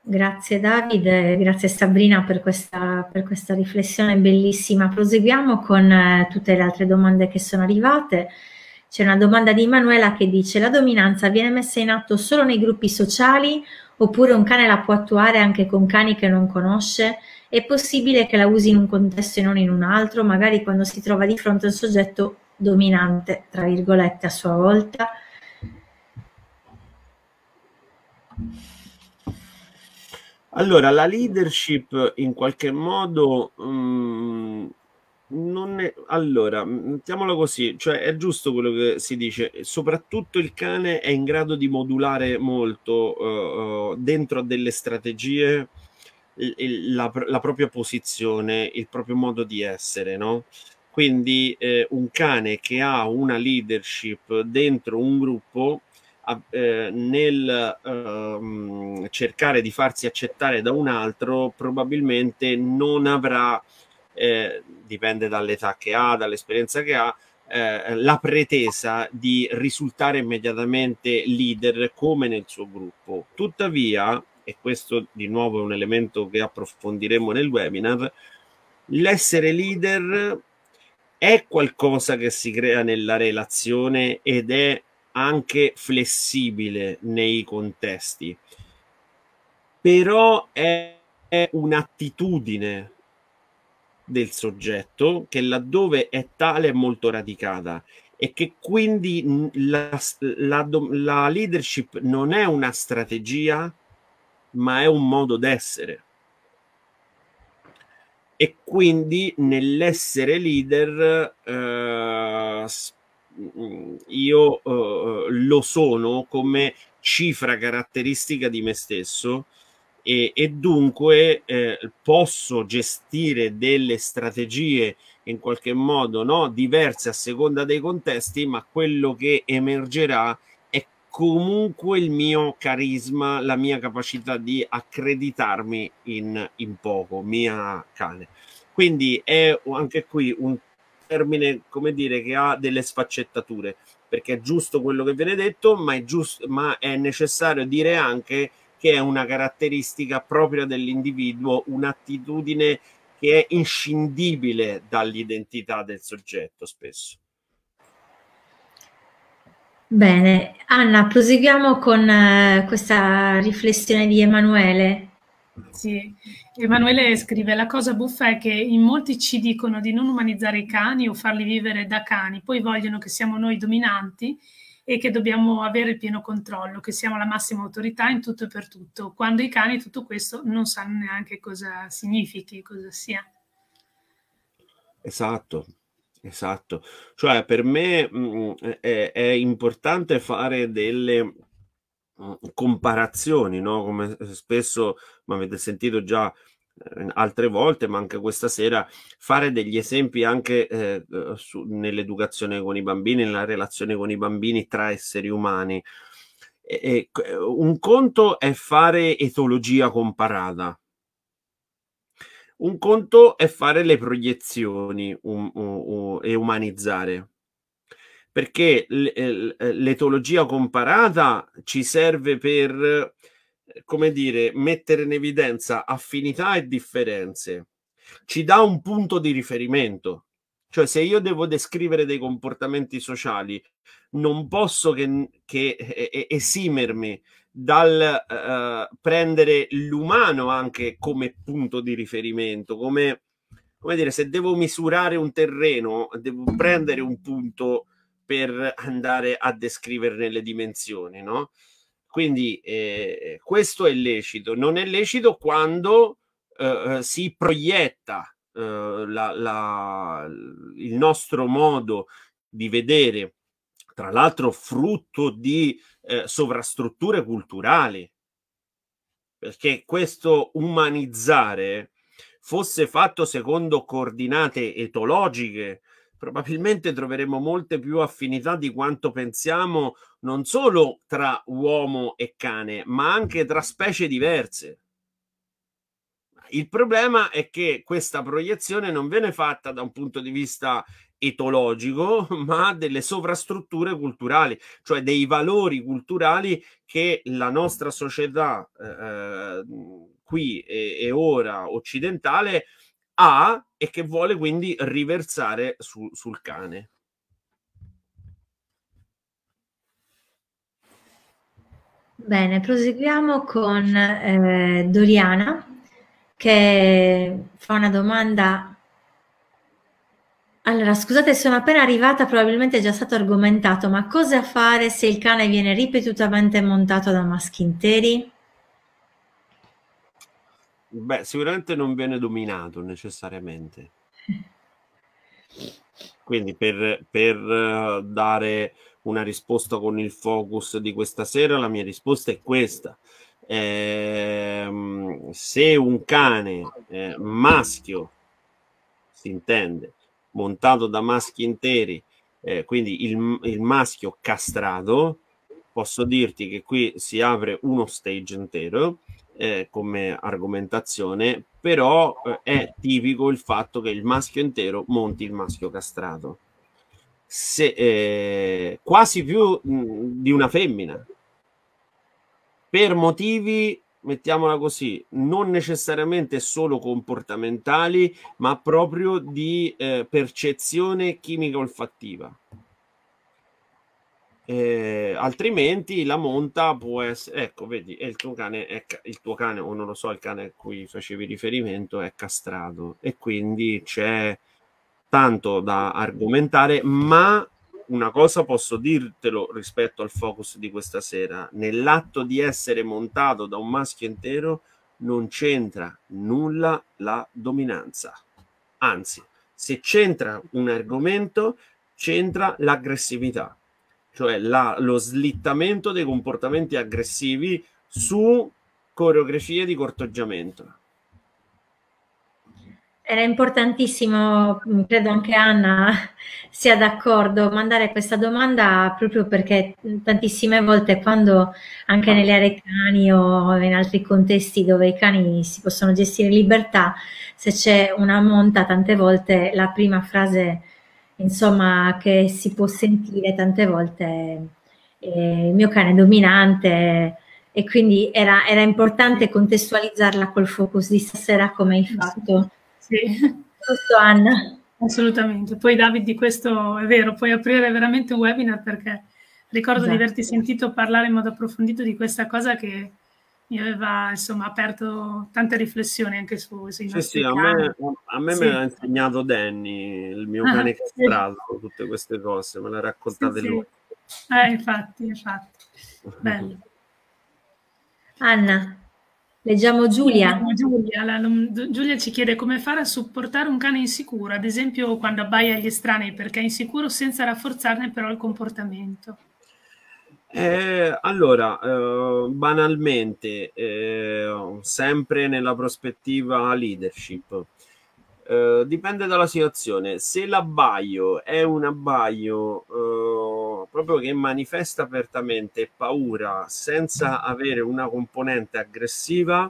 Grazie Davide, grazie Sabrina per questa, per questa riflessione bellissima. Proseguiamo con eh, tutte le altre domande che sono arrivate. C'è una domanda di Manuela che dice: la dominanza viene messa in atto solo nei gruppi sociali oppure un cane la può attuare anche con cani che non conosce? È possibile che la usi in un contesto e non in un altro, magari quando si trova di fronte a un soggetto dominante, tra virgolette, a sua volta? Allora, la leadership in qualche modo um, non è... Allora, mettiamola così, cioè è giusto quello che si dice, soprattutto il cane è in grado di modulare molto uh, dentro a delle strategie il, il, la, la propria posizione, il proprio modo di essere, no? Quindi eh, un cane che ha una leadership dentro un gruppo nel ehm, cercare di farsi accettare da un altro probabilmente non avrà, eh, dipende dall'età che ha, dall'esperienza che ha, eh, la pretesa di risultare immediatamente leader come nel suo gruppo. Tuttavia, e questo di nuovo è un elemento che approfondiremo nel webinar, l'essere leader è qualcosa che si crea nella relazione ed è anche flessibile nei contesti, però è, è un'attitudine del soggetto che laddove è tale è molto radicata e che quindi la, la, la leadership non è una strategia ma è un modo d'essere, e quindi nell'essere leader eh, io eh, lo sono come cifra caratteristica di me stesso e, e dunque eh, posso gestire delle strategie in qualche modo, no, diverse a seconda dei contesti, ma quello che emergerà è comunque il mio carisma, la mia capacità di accreditarmi in, in poco, mia cane. Quindi è anche qui un termine, come dire, che ha delle sfaccettature, perché è giusto quello che viene detto, ma è, giusto, ma è necessario dire anche che è una caratteristica propria dell'individuo, un'attitudine che è inscindibile dall'identità del soggetto spesso. Bene, Anna, proseguiamo con uh, questa riflessione di Emanuele. Sì, Emanuele scrive: la cosa buffa è che in molti ci dicono di non umanizzare i cani o farli vivere da cani, poi vogliono che siamo noi dominanti e che dobbiamo avere il pieno controllo, che siamo la massima autorità in tutto e per tutto, quando i cani tutto questo non sanno neanche cosa significhi, cosa sia. Esatto, esatto. Cioè per me mh, è, è importante fare delle comparazioni, no? Come spesso mi avete sentito già eh, altre volte, ma anche questa sera, fare degli esempi anche eh, nell'educazione con i bambini, nella relazione con i bambini tra esseri umani. E, e, un conto è fare etologia comparata, un conto è fare le proiezioni um, um, um, e umanizzare. Perché l'etologia comparata ci serve per, come dire, mettere in evidenza affinità e differenze. Ci dà un punto di riferimento. Cioè se io devo descrivere dei comportamenti sociali, non posso che, che esimermi dal uh, prendere l'umano anche come punto di riferimento, come, come dire, se devo misurare un terreno, devo prendere un punto per andare a descriverne le dimensioni, no? Quindi eh, questo è lecito. Non è lecito quando eh, si proietta eh, la, la, il nostro modo di vedere, tra l'altro frutto di eh, sovrastrutture culturali, perché questo umanizzare fosse fatto secondo coordinate etologiche, probabilmente troveremo molte più affinità di quanto pensiamo, non solo tra uomo e cane, ma anche tra specie diverse. Il problema è che questa proiezione non viene fatta da un punto di vista etologico, ma delle sovrastrutture culturali, cioè dei valori culturali che la nostra società eh, qui e, e ora occidentale ha e che vuole quindi riversare su, sul cane. Bene, proseguiamo con eh, Doriana, che fa una domanda. Allora, scusate, sono appena arrivata, probabilmente è già stato argomentato, ma cosa fare se il cane viene ripetutamente montato da maschi interi? Beh, sicuramente non viene dominato necessariamente. Quindi per, per dare una risposta con il focus di questa sera, la mia risposta è questa. Eh, se un cane eh, maschio, si intende, montato da maschi interi, eh, quindi il, il maschio castrato, posso dirti che qui si apre uno stage intero eh, come argomentazione, però eh, è tipico il fatto che il maschio intero monti il maschio castrato. Se, eh, quasi più mh, di una femmina, per motivi, mettiamola così, non necessariamente solo comportamentali, ma proprio di eh, percezione chimica olfattiva. Eh, altrimenti la monta può essere, ecco, vedi, il tuo cane, è, il tuo cane, o non lo so, il cane a cui facevi riferimento è castrato, e quindi c'è tanto da argomentare, ma una cosa posso dirtelo rispetto al focus di questa sera: nell'atto di essere montato da un maschio intero non c'entra nulla la dominanza, anzi, se c'entra un argomento c'entra l'aggressività, cioè la, lo slittamento dei comportamenti aggressivi su coreografie di corteggiamento. Era importantissimo, credo anche Anna sia d'accordo, mandare questa domanda, proprio perché tantissime volte, quando anche nelle aree cani o in altri contesti dove i cani si possono gestire in libertà, se c'è una monta, tante volte la prima frase, insomma, che si può sentire tante volte è il mio cane è dominante, e quindi era, era importante contestualizzarla col focus di stasera, come hai fatto. Sì, giusto Anna. Assolutamente. Poi David, di questo è vero, puoi aprire veramente un webinar, perché ricordo, esatto, di averti sentito parlare in modo approfondito di questa cosa che mi aveva, insomma, aperto tante riflessioni anche su, sui sì, nostri sì, cani. A me, a me, sì, me l'ha insegnato Danny, il mio ah, cane castrato, sì, tutte queste cose, me le ha raccontate sì, lui. Sì. Eh, infatti, infatti. Bello. Anna. Leggiamo Giulia. Giulia, la, Giulia ci chiede come fare a supportare un cane insicuro, ad esempio quando abbaia agli estranei perché è insicuro, senza rafforzarne però il comportamento. Eh, allora, eh, banalmente, eh, sempre nella prospettiva leadership, eh, dipende dalla situazione. Se l'abbaio è un abbaio Eh, proprio che manifesta apertamente paura senza avere una componente aggressiva,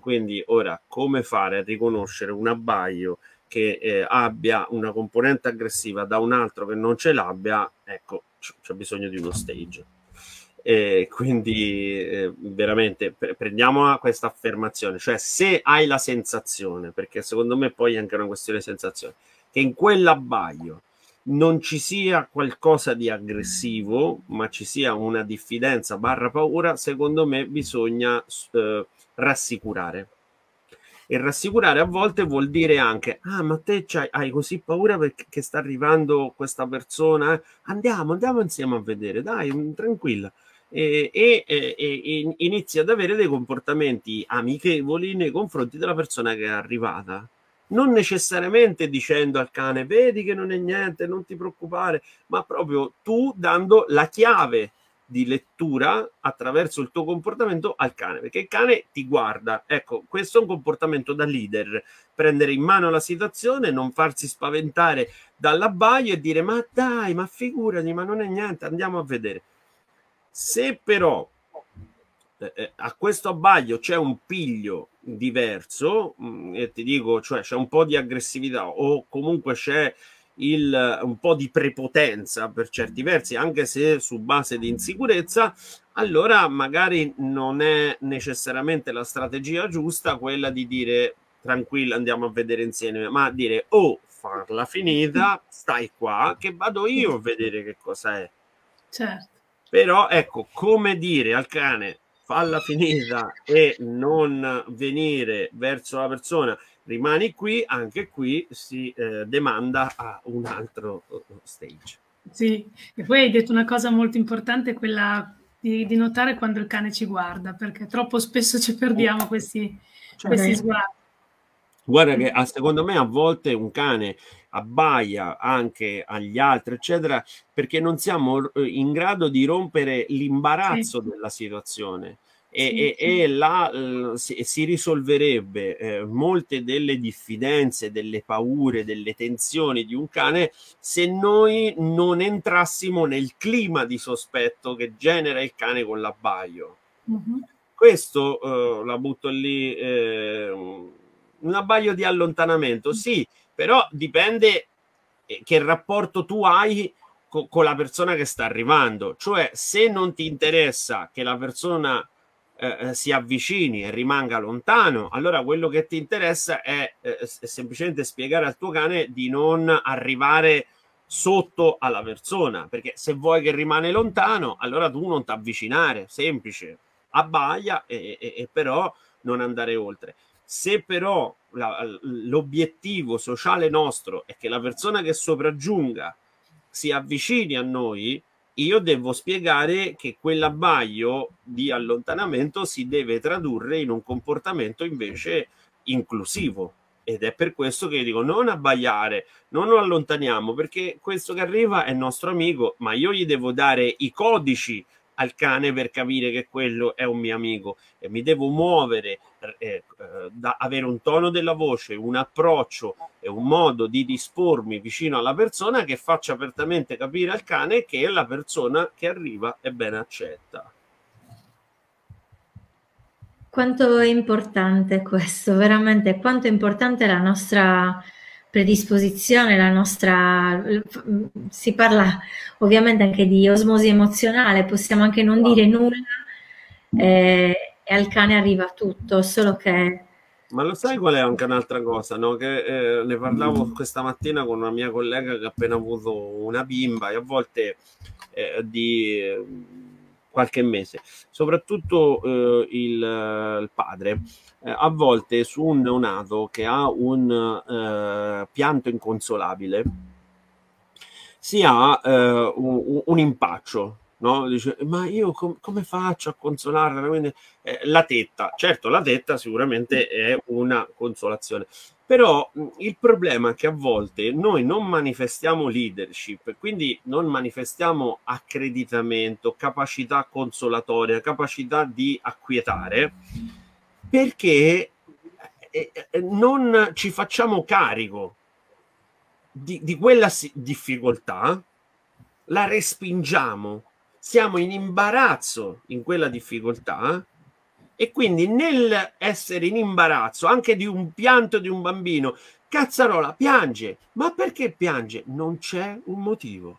quindi ora come fare a riconoscere un abbaio che eh, abbia una componente aggressiva da un altro che non ce l'abbia? Ecco, c'è bisogno di uno stage. E quindi eh, veramente prendiamo questa affermazione, cioè se hai la sensazione, perché secondo me poi è anche una questione di sensazione, che in quell'abbaio non ci sia qualcosa di aggressivo, ma ci sia una diffidenza barra paura, secondo me bisogna eh, rassicurare. E rassicurare a volte vuol dire anche: ah, ma te hai così paura perché sta arrivando questa persona? Andiamo, andiamo insieme a vedere, dai, tranquilla. E, e, e inizia ad avere dei comportamenti amichevoli nei confronti della persona che è arrivata. Non necessariamente dicendo al cane: vedi che non è niente, non ti preoccupare, ma proprio tu dando la chiave di lettura attraverso il tuo comportamento al cane, perché il cane ti guarda. Ecco, questo è un comportamento da leader: prendere in mano la situazione, non farsi spaventare dall'abbaio e dire: ma dai, ma figurati, ma non è niente, andiamo a vedere. Se però a questo abbaglio c'è un piglio diverso, e ti dico, cioè c'è un po' di aggressività, o comunque c'è il un po' di prepotenza per certi versi, anche se su base di insicurezza, allora magari non è necessariamente la strategia giusta quella di dire: tranquilla, andiamo a vedere insieme, ma dire: oh, farla finita, stai qua che vado io a vedere che cosa è. Certo. Però ecco, come dire al cane falla finita e non venire verso la persona, rimani qui, anche qui si eh, demanda a un altro stage. Sì, e poi hai detto una cosa molto importante, quella di, di notare quando il cane ci guarda, perché troppo spesso ci perdiamo questi, cioè, questi sguardi. Guarda che a, secondo me a volte un cane abbaia anche agli altri, eccetera, perché non siamo in grado di rompere l'imbarazzo, sì, della situazione. E, sì, e, sì. e là si, si risolverebbe eh, molte delle diffidenze, delle paure, delle tensioni di un cane, se noi non entrassimo nel clima di sospetto che genera il cane con l'abbaio. Mm-hmm. Questo eh, la butto lì, eh, un abbaio di allontanamento, mm-hmm, sì, però dipende che rapporto tu hai co- con la persona che sta arrivando. Cioè, se non ti interessa che la persona Eh, si avvicini e rimanga lontano, allora quello che ti interessa è eh, semplicemente spiegare al tuo cane di non arrivare sotto alla persona, perché se vuoi che rimane lontano, allora tu non ti avvicinare, semplice, abbaia e, e, e però non andare oltre. Se però l'obiettivo sociale nostro è che la persona che sopraggiunga si avvicini a noi, io devo spiegare che quell'abbaio di allontanamento si deve tradurre in un comportamento invece inclusivo, ed è per questo che io dico non abbaiare, non lo allontaniamo, perché questo che arriva è nostro amico, ma io gli devo dare i codici al cane per capire che quello è un mio amico, e mi devo muovere, eh, da avere un tono della voce, un approccio e un modo di dispormi vicino alla persona che faccia apertamente capire al cane che la persona che arriva è ben accetta. Quanto è importante questo, veramente, quanto è importante la nostra predisposizione, la nostra, si parla ovviamente anche di osmosi emozionale, possiamo anche non dire nulla eh, e al cane arriva tutto, solo che... Ma lo sai qual è anche un'altra cosa, no? Che eh, ne parlavo questa mattina con una mia collega che ha appena avuto una bimba, e a volte eh, di eh, qualche mese, soprattutto eh, il, il padre, eh, a volte su un neonato che ha un eh, pianto inconsolabile si ha eh, un, un impaccio, no? Dice, ma io com come faccio a consolarla? Quindi, eh, la tetta, certo, la tetta sicuramente è una consolazione, però il problema è che a volte noi non manifestiamo leadership, quindi non manifestiamo accreditamento, capacità consolatoria, capacità di acquietare, perché non ci facciamo carico di, di quella difficoltà, la respingiamo, siamo in imbarazzo in quella difficoltà, e quindi nel essere in imbarazzo anche di un pianto di un bambino, cazzarola piange, ma perché piange? Non c'è un motivo,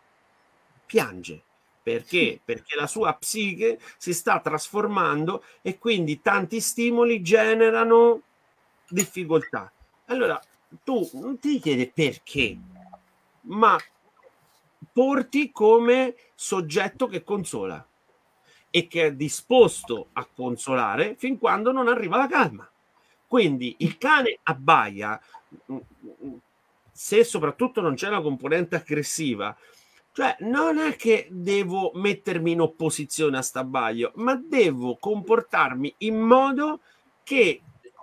piange perché? Perché la sua psiche si sta trasformando e quindi tanti stimoli generano difficoltà. Allora tu non ti chiedi perché, ma porti come soggetto che consola e che è disposto a consolare fin quando non arriva la calma. Quindi il cane abbaia se soprattutto non c'è una componente aggressiva, cioè non è che devo mettermi in opposizione a st'abbaio, ma devo comportarmi in modo che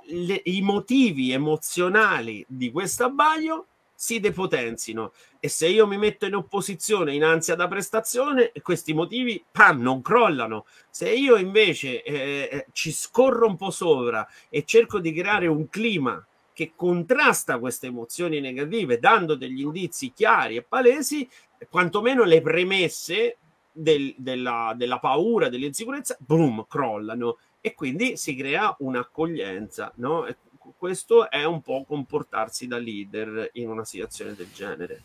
le, i motivi emozionali di quest'abbaio si depotenzino, e se io mi metto in opposizione, in ansia da prestazione, questi motivi pam, non crollano. Se io invece eh, ci scorro un po' sopra e cerco di creare un clima che contrasta queste emozioni negative, dando degli indizi chiari e palesi, quantomeno le premesse del, della, della paura, dell'insicurezza, boom, crollano, e quindi si crea un'accoglienza, no? Questo è un po' comportarsi da leader in una situazione del genere.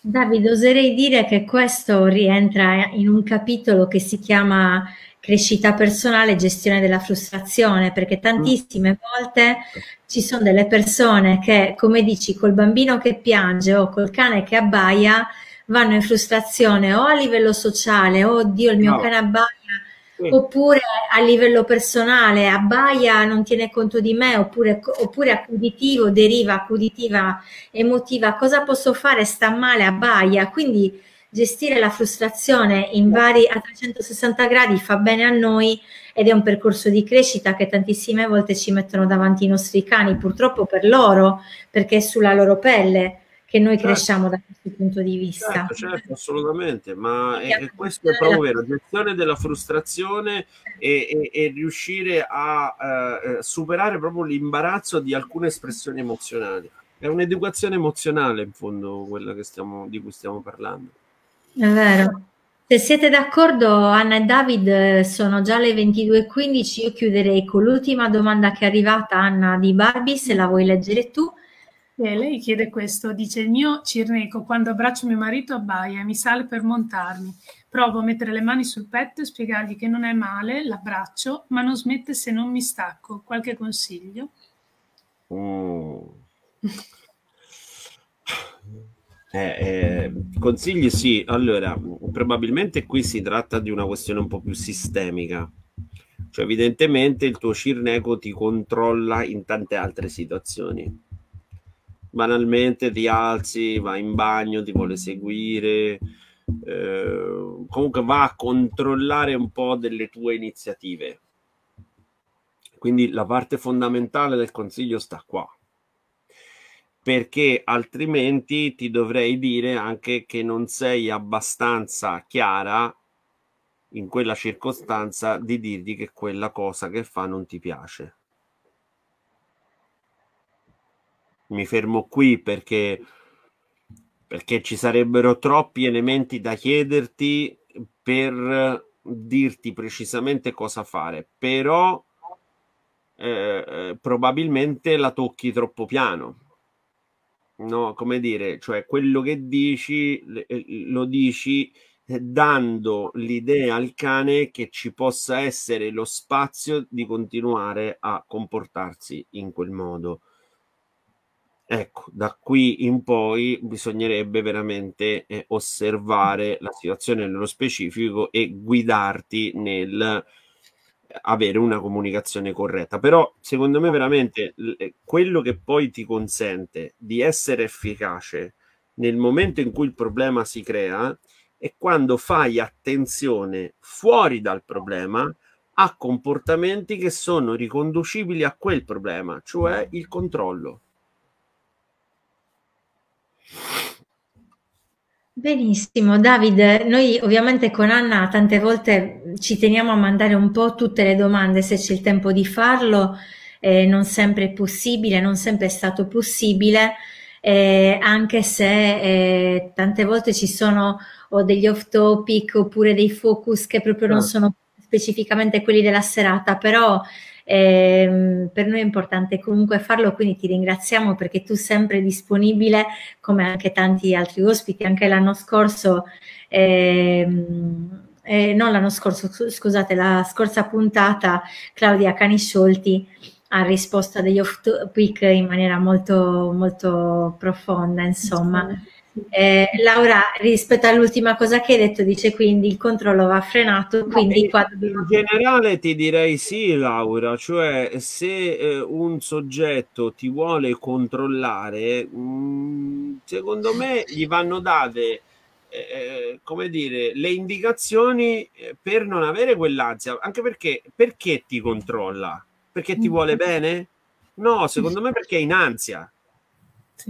David, oserei dire che questo rientra in un capitolo che si chiama crescita personale e gestione della frustrazione, perché tantissime volte ci sono delle persone che, come dici, col bambino che piange o col cane che abbaia vanno in frustrazione o a livello sociale, oh Dio, il mio no. cane abbaia, sì. oppure a livello personale, abbaia, non tiene conto di me, oppure, oppure accuditivo, deriva accuditiva emotiva, cosa posso fare, sta male, abbaia. Quindi gestire la frustrazione in vari, a trecentosessanta gradi fa bene a noi ed è un percorso di crescita che tantissime volte ci mettono davanti i nostri cani, purtroppo per loro, perché è sulla loro pelle che noi certo. cresciamo da questo punto di vista. Certo, certo, assolutamente, ma è, è questo è proprio vero, la gestione della frustrazione e, e, e riuscire a eh, superare proprio l'imbarazzo di alcune espressioni emozionali. È un'educazione emozionale in fondo quella che stiamo, di cui stiamo parlando. È vero. Se siete d'accordo, Anna e David, sono già le ventidue e quindici, io chiuderei con l'ultima domanda che è arrivata, Anna, di Barbie, se la vuoi leggere tu. Eh, lei chiede questo, dice: il mio Cirneco quando abbraccio mio marito abbaia e mi sale per montarmi, provo a mettere le mani sul petto e spiegargli che non è male, l'abbraccio, ma non smette se non mi stacco, qualche consiglio? Mm. Eh, eh, consigli sì, allora probabilmente qui si tratta di una questione un po' più sistemica, cioè evidentemente il tuo Cirneco ti controlla in tante altre situazioni, banalmente ti alzi, va in bagno, ti vuole seguire, eh, comunque va a controllare un po' delle tue iniziative, quindi la parte fondamentale del consiglio sta qua, perché altrimenti ti dovrei dire anche che non sei abbastanza chiara in quella circostanza di dirgli che quella cosa che fa non ti piace. Mi fermo qui perché, perché ci sarebbero troppi elementi da chiederti per dirti precisamente cosa fare, però eh, probabilmente la tocchi troppo piano. No, come dire, cioè quello che dici lo dici dando l'idea al cane che ci possa essere lo spazio di continuare a comportarsi in quel modo. Ecco, da qui in poi bisognerebbe veramente eh, osservare la situazione nello specifico e guidarti nel avere una comunicazione corretta. Però secondo me veramente quello che poi ti consente di essere efficace nel momento in cui il problema si crea è quando fai attenzione fuori dal problema a comportamenti che sono riconducibili a quel problema, cioè il controllo. Benissimo, Davide, noi ovviamente con Anna tante volte ci teniamo a mandare un po' tutte le domande se c'è il tempo di farlo, eh, non sempre è possibile, non sempre è stato possibile, eh, anche se eh, tante volte ci sono o degli off topic oppure dei focus che proprio non sono specificamente quelli della serata, però Eh, per noi è importante comunque farlo, quindi ti ringraziamo perché tu sempre disponibile, come anche tanti altri ospiti, anche l'anno scorso, eh, eh, non l'anno scorso, scusate, la scorsa puntata Claudia Canisciolti ha risposto a degli off topic in maniera molto, molto profonda, insomma. Eh, Laura, rispetto all'ultima cosa che hai detto, dice quindi il controllo va frenato, quindi qua dobbiamo... In generale ti direi sì, Laura, cioè se eh, un soggetto ti vuole controllare, mh, secondo me gli vanno date eh, come dire, le indicazioni per non avere quell'ansia, anche perché perché ti controlla? Perché ti vuole bene? No, secondo me perché è in ansia.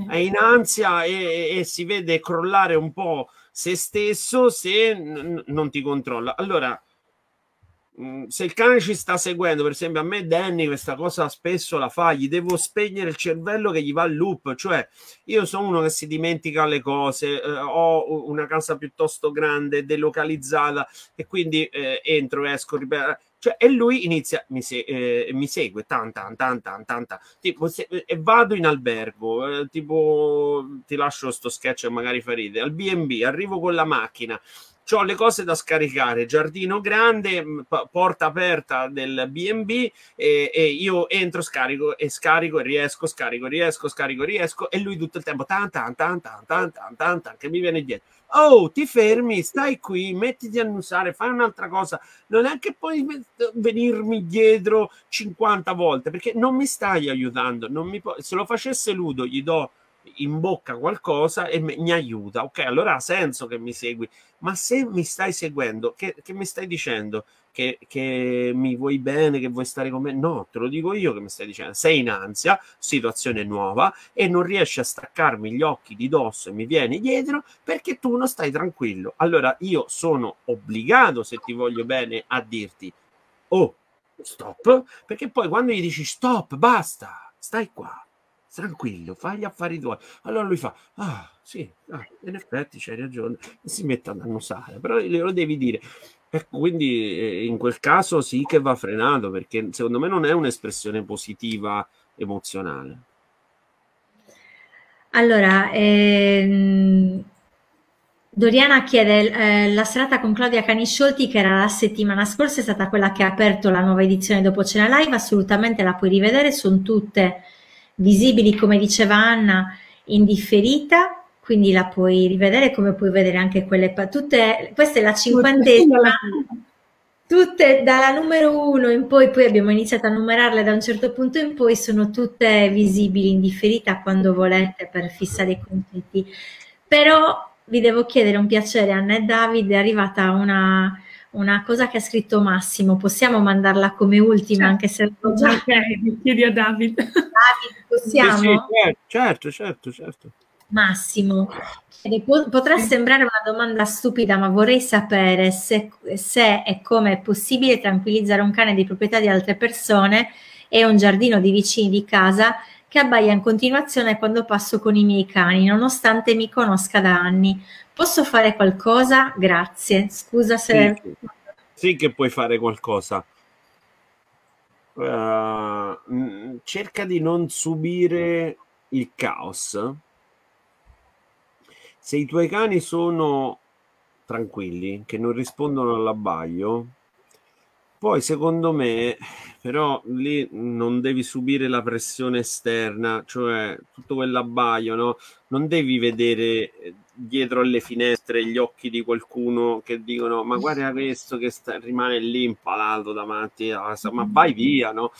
È in ansia e, e si vede crollare un po' se stesso se non ti controlla. Allora, mh, se il cane ci sta seguendo, per esempio a me Danny questa cosa spesso la fa, gli devo spegnere il cervello che gli va al loop, cioè io sono uno che si dimentica le cose, eh, ho una casa piuttosto grande, delocalizzata e quindi eh, entro, esco, ripeto. Cioè, e lui inizia, mi, se, eh, mi segue, tan, tan, tan, tan, tan, tan. Tipo, se, eh, vado in albergo, eh, tipo, ti lascio sto sketch che magari fa ridere, al B and B, arrivo con la macchina, C'ho le cose da scaricare, giardino grande, porta aperta del B and B, e, e io entro, scarico e scarico e riesco, scarico e riesco, scarico e riesco, e lui tutto il tempo tan tan tan tan tan tan tan, tan che mi viene dietro. Oh, ti fermi, stai qui, mettiti a annusare, fai un'altra cosa. Non è che puoi venirmi dietro cinquanta volte, perché non mi stai aiutando. Non mi Se lo facesse Ludo, gli do in bocca qualcosa e mi aiuta, ok, allora ha senso che mi segui. Ma se mi stai seguendo, che, che mi stai dicendo? Che, che mi vuoi bene, che vuoi stare con me? No, te lo dico io che mi stai dicendo. Sei in ansia, situazione nuova, e non riesci a staccarmi gli occhi di dosso e mi vieni dietro perché tu non stai tranquillo. Allora io sono obbligato, se ti voglio bene, a dirti oh, stop, perché poi quando gli dici stop, basta, stai qua tranquillo, fai gli affari tuoi, allora lui fa, ah sì, ah, in effetti c'hai ragione, e si mette ad annusare. Però glielo devi dire. Ecco, quindi eh, in quel caso sì che va frenato, perché secondo me non è un'espressione positiva emozionale. Allora ehm, Doriana chiede, eh, la serata con Claudia Canisciolti, che era la settimana scorsa, è stata quella che ha aperto la nuova edizione Dopocena Live, assolutamente la puoi rivedere, sono tutte visibili, come diceva Anna, in differita, quindi la puoi rivedere, come puoi vedere anche quelle, tutte, questa è la cinquantesima, tutte dalla numero uno in poi, poi abbiamo iniziato a numerarle da un certo punto in poi, sono tutte visibili in differita quando volete per fissare i compiti. Però vi devo chiedere un piacere, Anna e David, è arrivata una... una cosa che ha scritto Massimo, possiamo mandarla come ultima, certo, anche se lo già... Ok, chiedi a David. David, possiamo? Sì, sì, certo, certo, certo. Massimo, potrà sembrare una domanda stupida, ma vorrei sapere se, se e come è possibile tranquillizzare un cane di proprietà di altre persone e un giardino di vicini di casa che abbaia in continuazione quando passo con i miei cani, nonostante mi conosca da anni. Posso fare qualcosa? Grazie. Scusa se... Sì, sì. Sì che puoi fare qualcosa. Uh, cerca di non subire il caos. Se i tuoi cani sono tranquilli, che non rispondono all'abbaglio, poi secondo me però lì non devi subire la pressione esterna, cioè tutto quell'abbaglio, no? Non devi vedere dietro alle finestre gli occhi di qualcuno che dicono ma guarda questo che sta, rimane lì impalato davanti, ma vai via, no?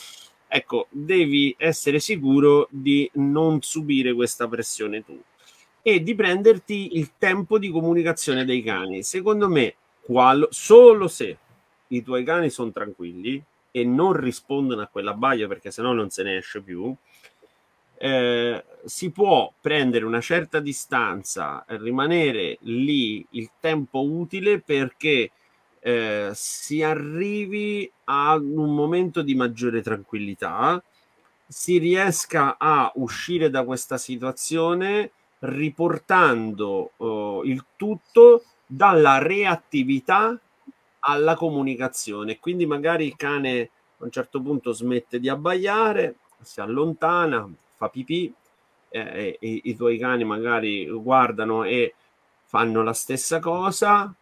Ecco, devi essere sicuro di non subire questa pressione tu e di prenderti il tempo di comunicazione dei cani. Secondo me qual- solo se i tuoi cani sono tranquilli e non rispondono a quell'abbaglio, perché sennò non se ne esce più, eh, si può prendere una certa distanza, rimanere lì il tempo utile perché eh, si arrivi ad un momento di maggiore tranquillità, si riesca a uscire da questa situazione riportando eh, il tutto dalla reattività alla comunicazione. Quindi magari il cane a un certo punto smette di abbaiare, si allontana, fa pipì, eh, e i tuoi cani magari guardano e fanno la stessa cosa,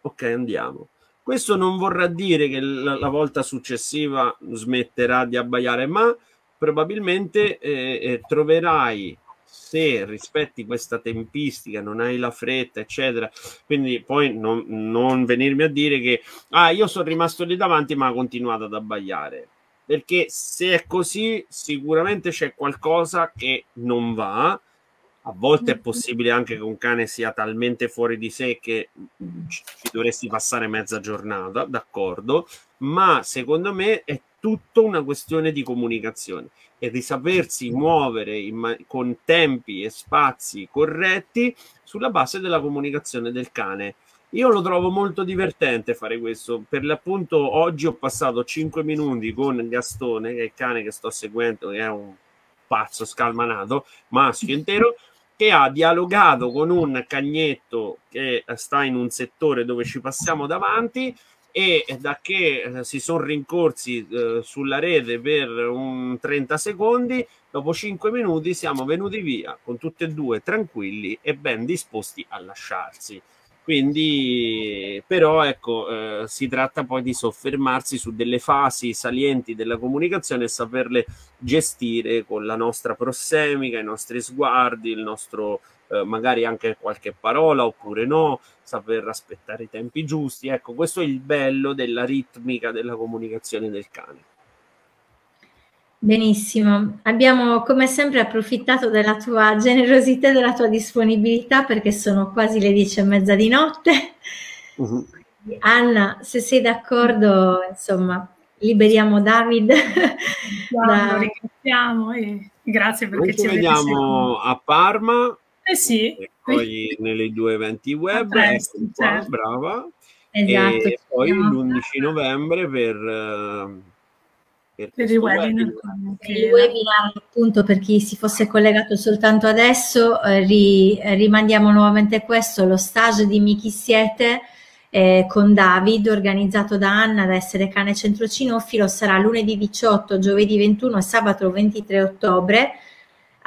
ok, andiamo. Questo non vorrà dire che la, la volta successiva smetterà di abbaiare, ma probabilmente eh, troverai, se rispetti questa tempistica, non hai la fretta eccetera, quindi poi non, non venirmi a dire che ah io sono rimasto lì davanti ma ho continuato ad abbaiare, perché se è così sicuramente c'è qualcosa che non va. A volte è possibile anche che un cane sia talmente fuori di sé che ci dovresti passare mezza giornata, d'accordo, ma secondo me è tutta una questione di comunicazione e di sapersi muovere in con tempi e spazi corretti sulla base della comunicazione del cane. Io lo trovo molto divertente fare questo, per l'appunto oggi ho passato cinque minuti con Gastone, che è il cane che sto seguendo, che è un pazzo scalmanato, maschio intero, che ha dialogato con un cagnetto che sta in un settore dove ci passiamo davanti, e da che eh, si sono rincorsi eh, sulla rete per un trenta secondi, dopo cinque minuti siamo venuti via con tutti e due tranquilli e ben disposti a lasciarsi. Quindi, però, ecco, eh, si tratta poi di soffermarsi su delle fasi salienti della comunicazione e saperle gestire con la nostra prossemica, i nostri sguardi, il nostro, eh, magari anche qualche parola oppure no, saper aspettare i tempi giusti. Ecco, questo è il bello della ritmica della comunicazione del cane. Benissimo, abbiamo come sempre approfittato della tua generosità e della tua disponibilità, perché sono quasi le dieci e mezza di notte. Uh-huh. Anna, se sei d'accordo, insomma, liberiamo David. Wow, da... Lo ringraziamo e grazie perché ci vediamo a Parma. Eh sì. E poi nelle due eventi web, presto, ecco, certo. Qua, brava. Esatto, e poi l'undici novembre per... Uh, Per, per il webinar, per il webinar appunto, per chi si fosse collegato soltanto adesso, eh, ri, rimandiamo nuovamente questo, lo stage di Dimmi chi siete eh, con David, organizzato da Anna da Essere Cane Centro Cinofilo, sarà lunedì diciotto, giovedì ventuno e sabato ventitré ottobre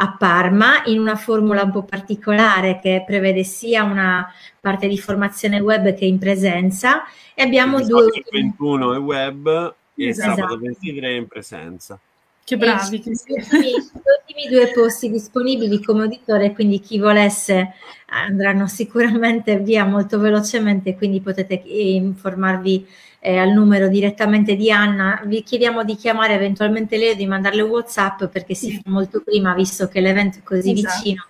a Parma, in una formula un po' particolare che prevede sia una parte di formazione web che in presenza, e abbiamo il due... Il ventuno è web... E esatto. Sabato ventitré in presenza. Che bravi che siete. Gli ultimi due posti disponibili come uditore, quindi chi volesse andranno sicuramente via molto velocemente, quindi potete informarvi eh, al numero direttamente di Anna. Vi chiediamo di chiamare eventualmente lei o di mandarle un WhatsApp, perché si sì. fa molto prima, visto che l'evento è così esatto. vicino.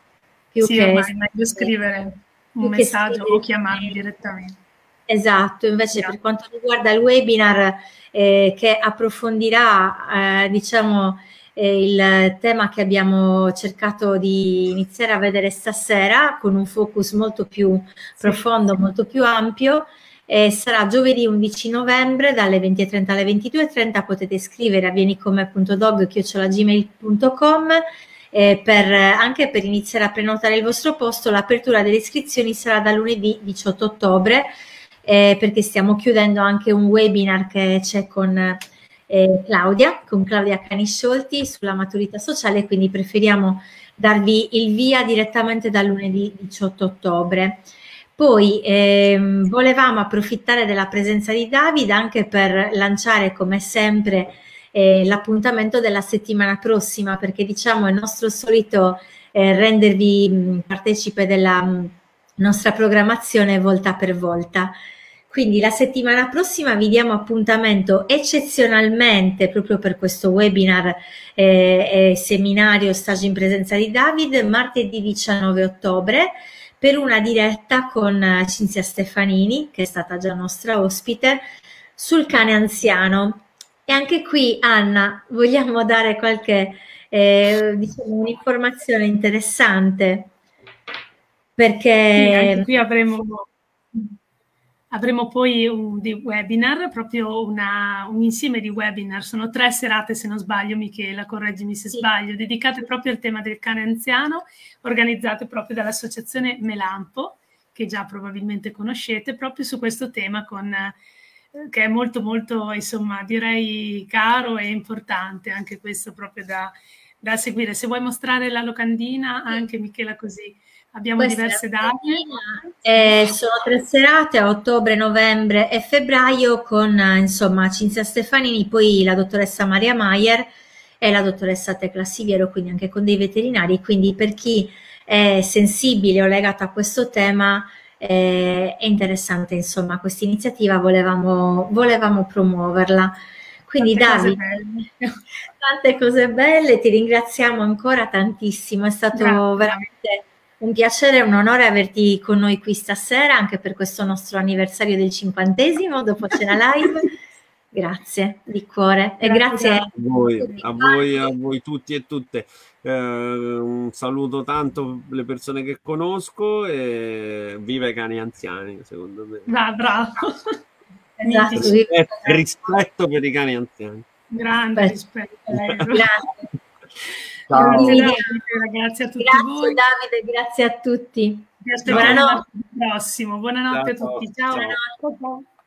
Più sì, che ormai è meglio scrivere un messaggio o chiamarmi direttamente. Esatto, invece sì. per quanto riguarda il webinar eh, che approfondirà eh, diciamo, eh, il tema che abbiamo cercato di iniziare a vedere stasera con un focus molto più profondo, sì. molto più ampio, eh, sarà giovedì undici novembre dalle venti e trenta alle ventidue e trenta, potete scrivere a vieni come punto dog chiocciola gmail punto com eh, per, anche per iniziare a prenotare il vostro posto. L'apertura delle iscrizioni sarà da lunedì diciotto ottobre. Eh, perché stiamo chiudendo anche un webinar che c'è con eh, Claudia, con Claudia Canisciolti sulla maturità sociale, quindi preferiamo darvi il via direttamente da lunedì diciotto ottobre. Poi ehm, volevamo approfittare della presenza di David anche per lanciare come sempre eh, l'appuntamento della settimana prossima, perché diciamo è nostro solito eh, rendervi mh, partecipe della mh, nostra programmazione volta per volta. Quindi la settimana prossima vi diamo appuntamento eccezionalmente proprio per questo webinar eh, eh, seminario stage in presenza di David, martedì diciannove ottobre, per una diretta con Cinzia Stefanini, che è stata già nostra ospite, sul cane anziano. E anche qui, Anna, vogliamo dare qualche eh, diciamo, un'informazione interessante. Perché sì, anche qui avremo, avremo poi un, dei webinar, proprio una, un insieme di webinar, sono tre serate se non sbaglio, Michela, correggimi se sì. sbaglio, dedicate proprio al tema del cane anziano, organizzate proprio dall'associazione Melampo, che già probabilmente conoscete, proprio su questo tema con, che è molto molto, insomma, direi caro e importante, anche questo proprio da, da seguire. Se vuoi mostrare la locandina, anche Michela, così. Abbiamo Questa diverse date. Eh, sono tre serate a ottobre, novembre e febbraio con insomma Cinzia Stefanini, poi la dottoressa Maria Maier e la dottoressa Tecla Siviero, quindi anche con dei veterinari. Quindi per chi è sensibile o legato a questo tema eh, è interessante insomma questa iniziativa, volevamo, volevamo promuoverla. Quindi David, tante cose belle, ti ringraziamo ancora tantissimo, è stato Grazie. veramente... un piacere e un onore averti con noi qui stasera, anche per questo nostro anniversario del cinquantesimo Dopocena Live. Grazie di cuore e grazie, grazie a, voi, a voi, a voi tutti e tutte. Eh, un saluto tanto le persone che conosco e viva i cani anziani, secondo me. Ah, bravo. Esatto, rispetto, rispetto per i cani anziani. Grande rispetto. rispetto Grazie. Ciao. Grazie, Davide, grazie a tutti grazie, voi. Davide, grazie a tutti. Vi aspettiamo al prossimo. Buonanotte ciao. a tutti. Ciao. Ciao. Buonanotte.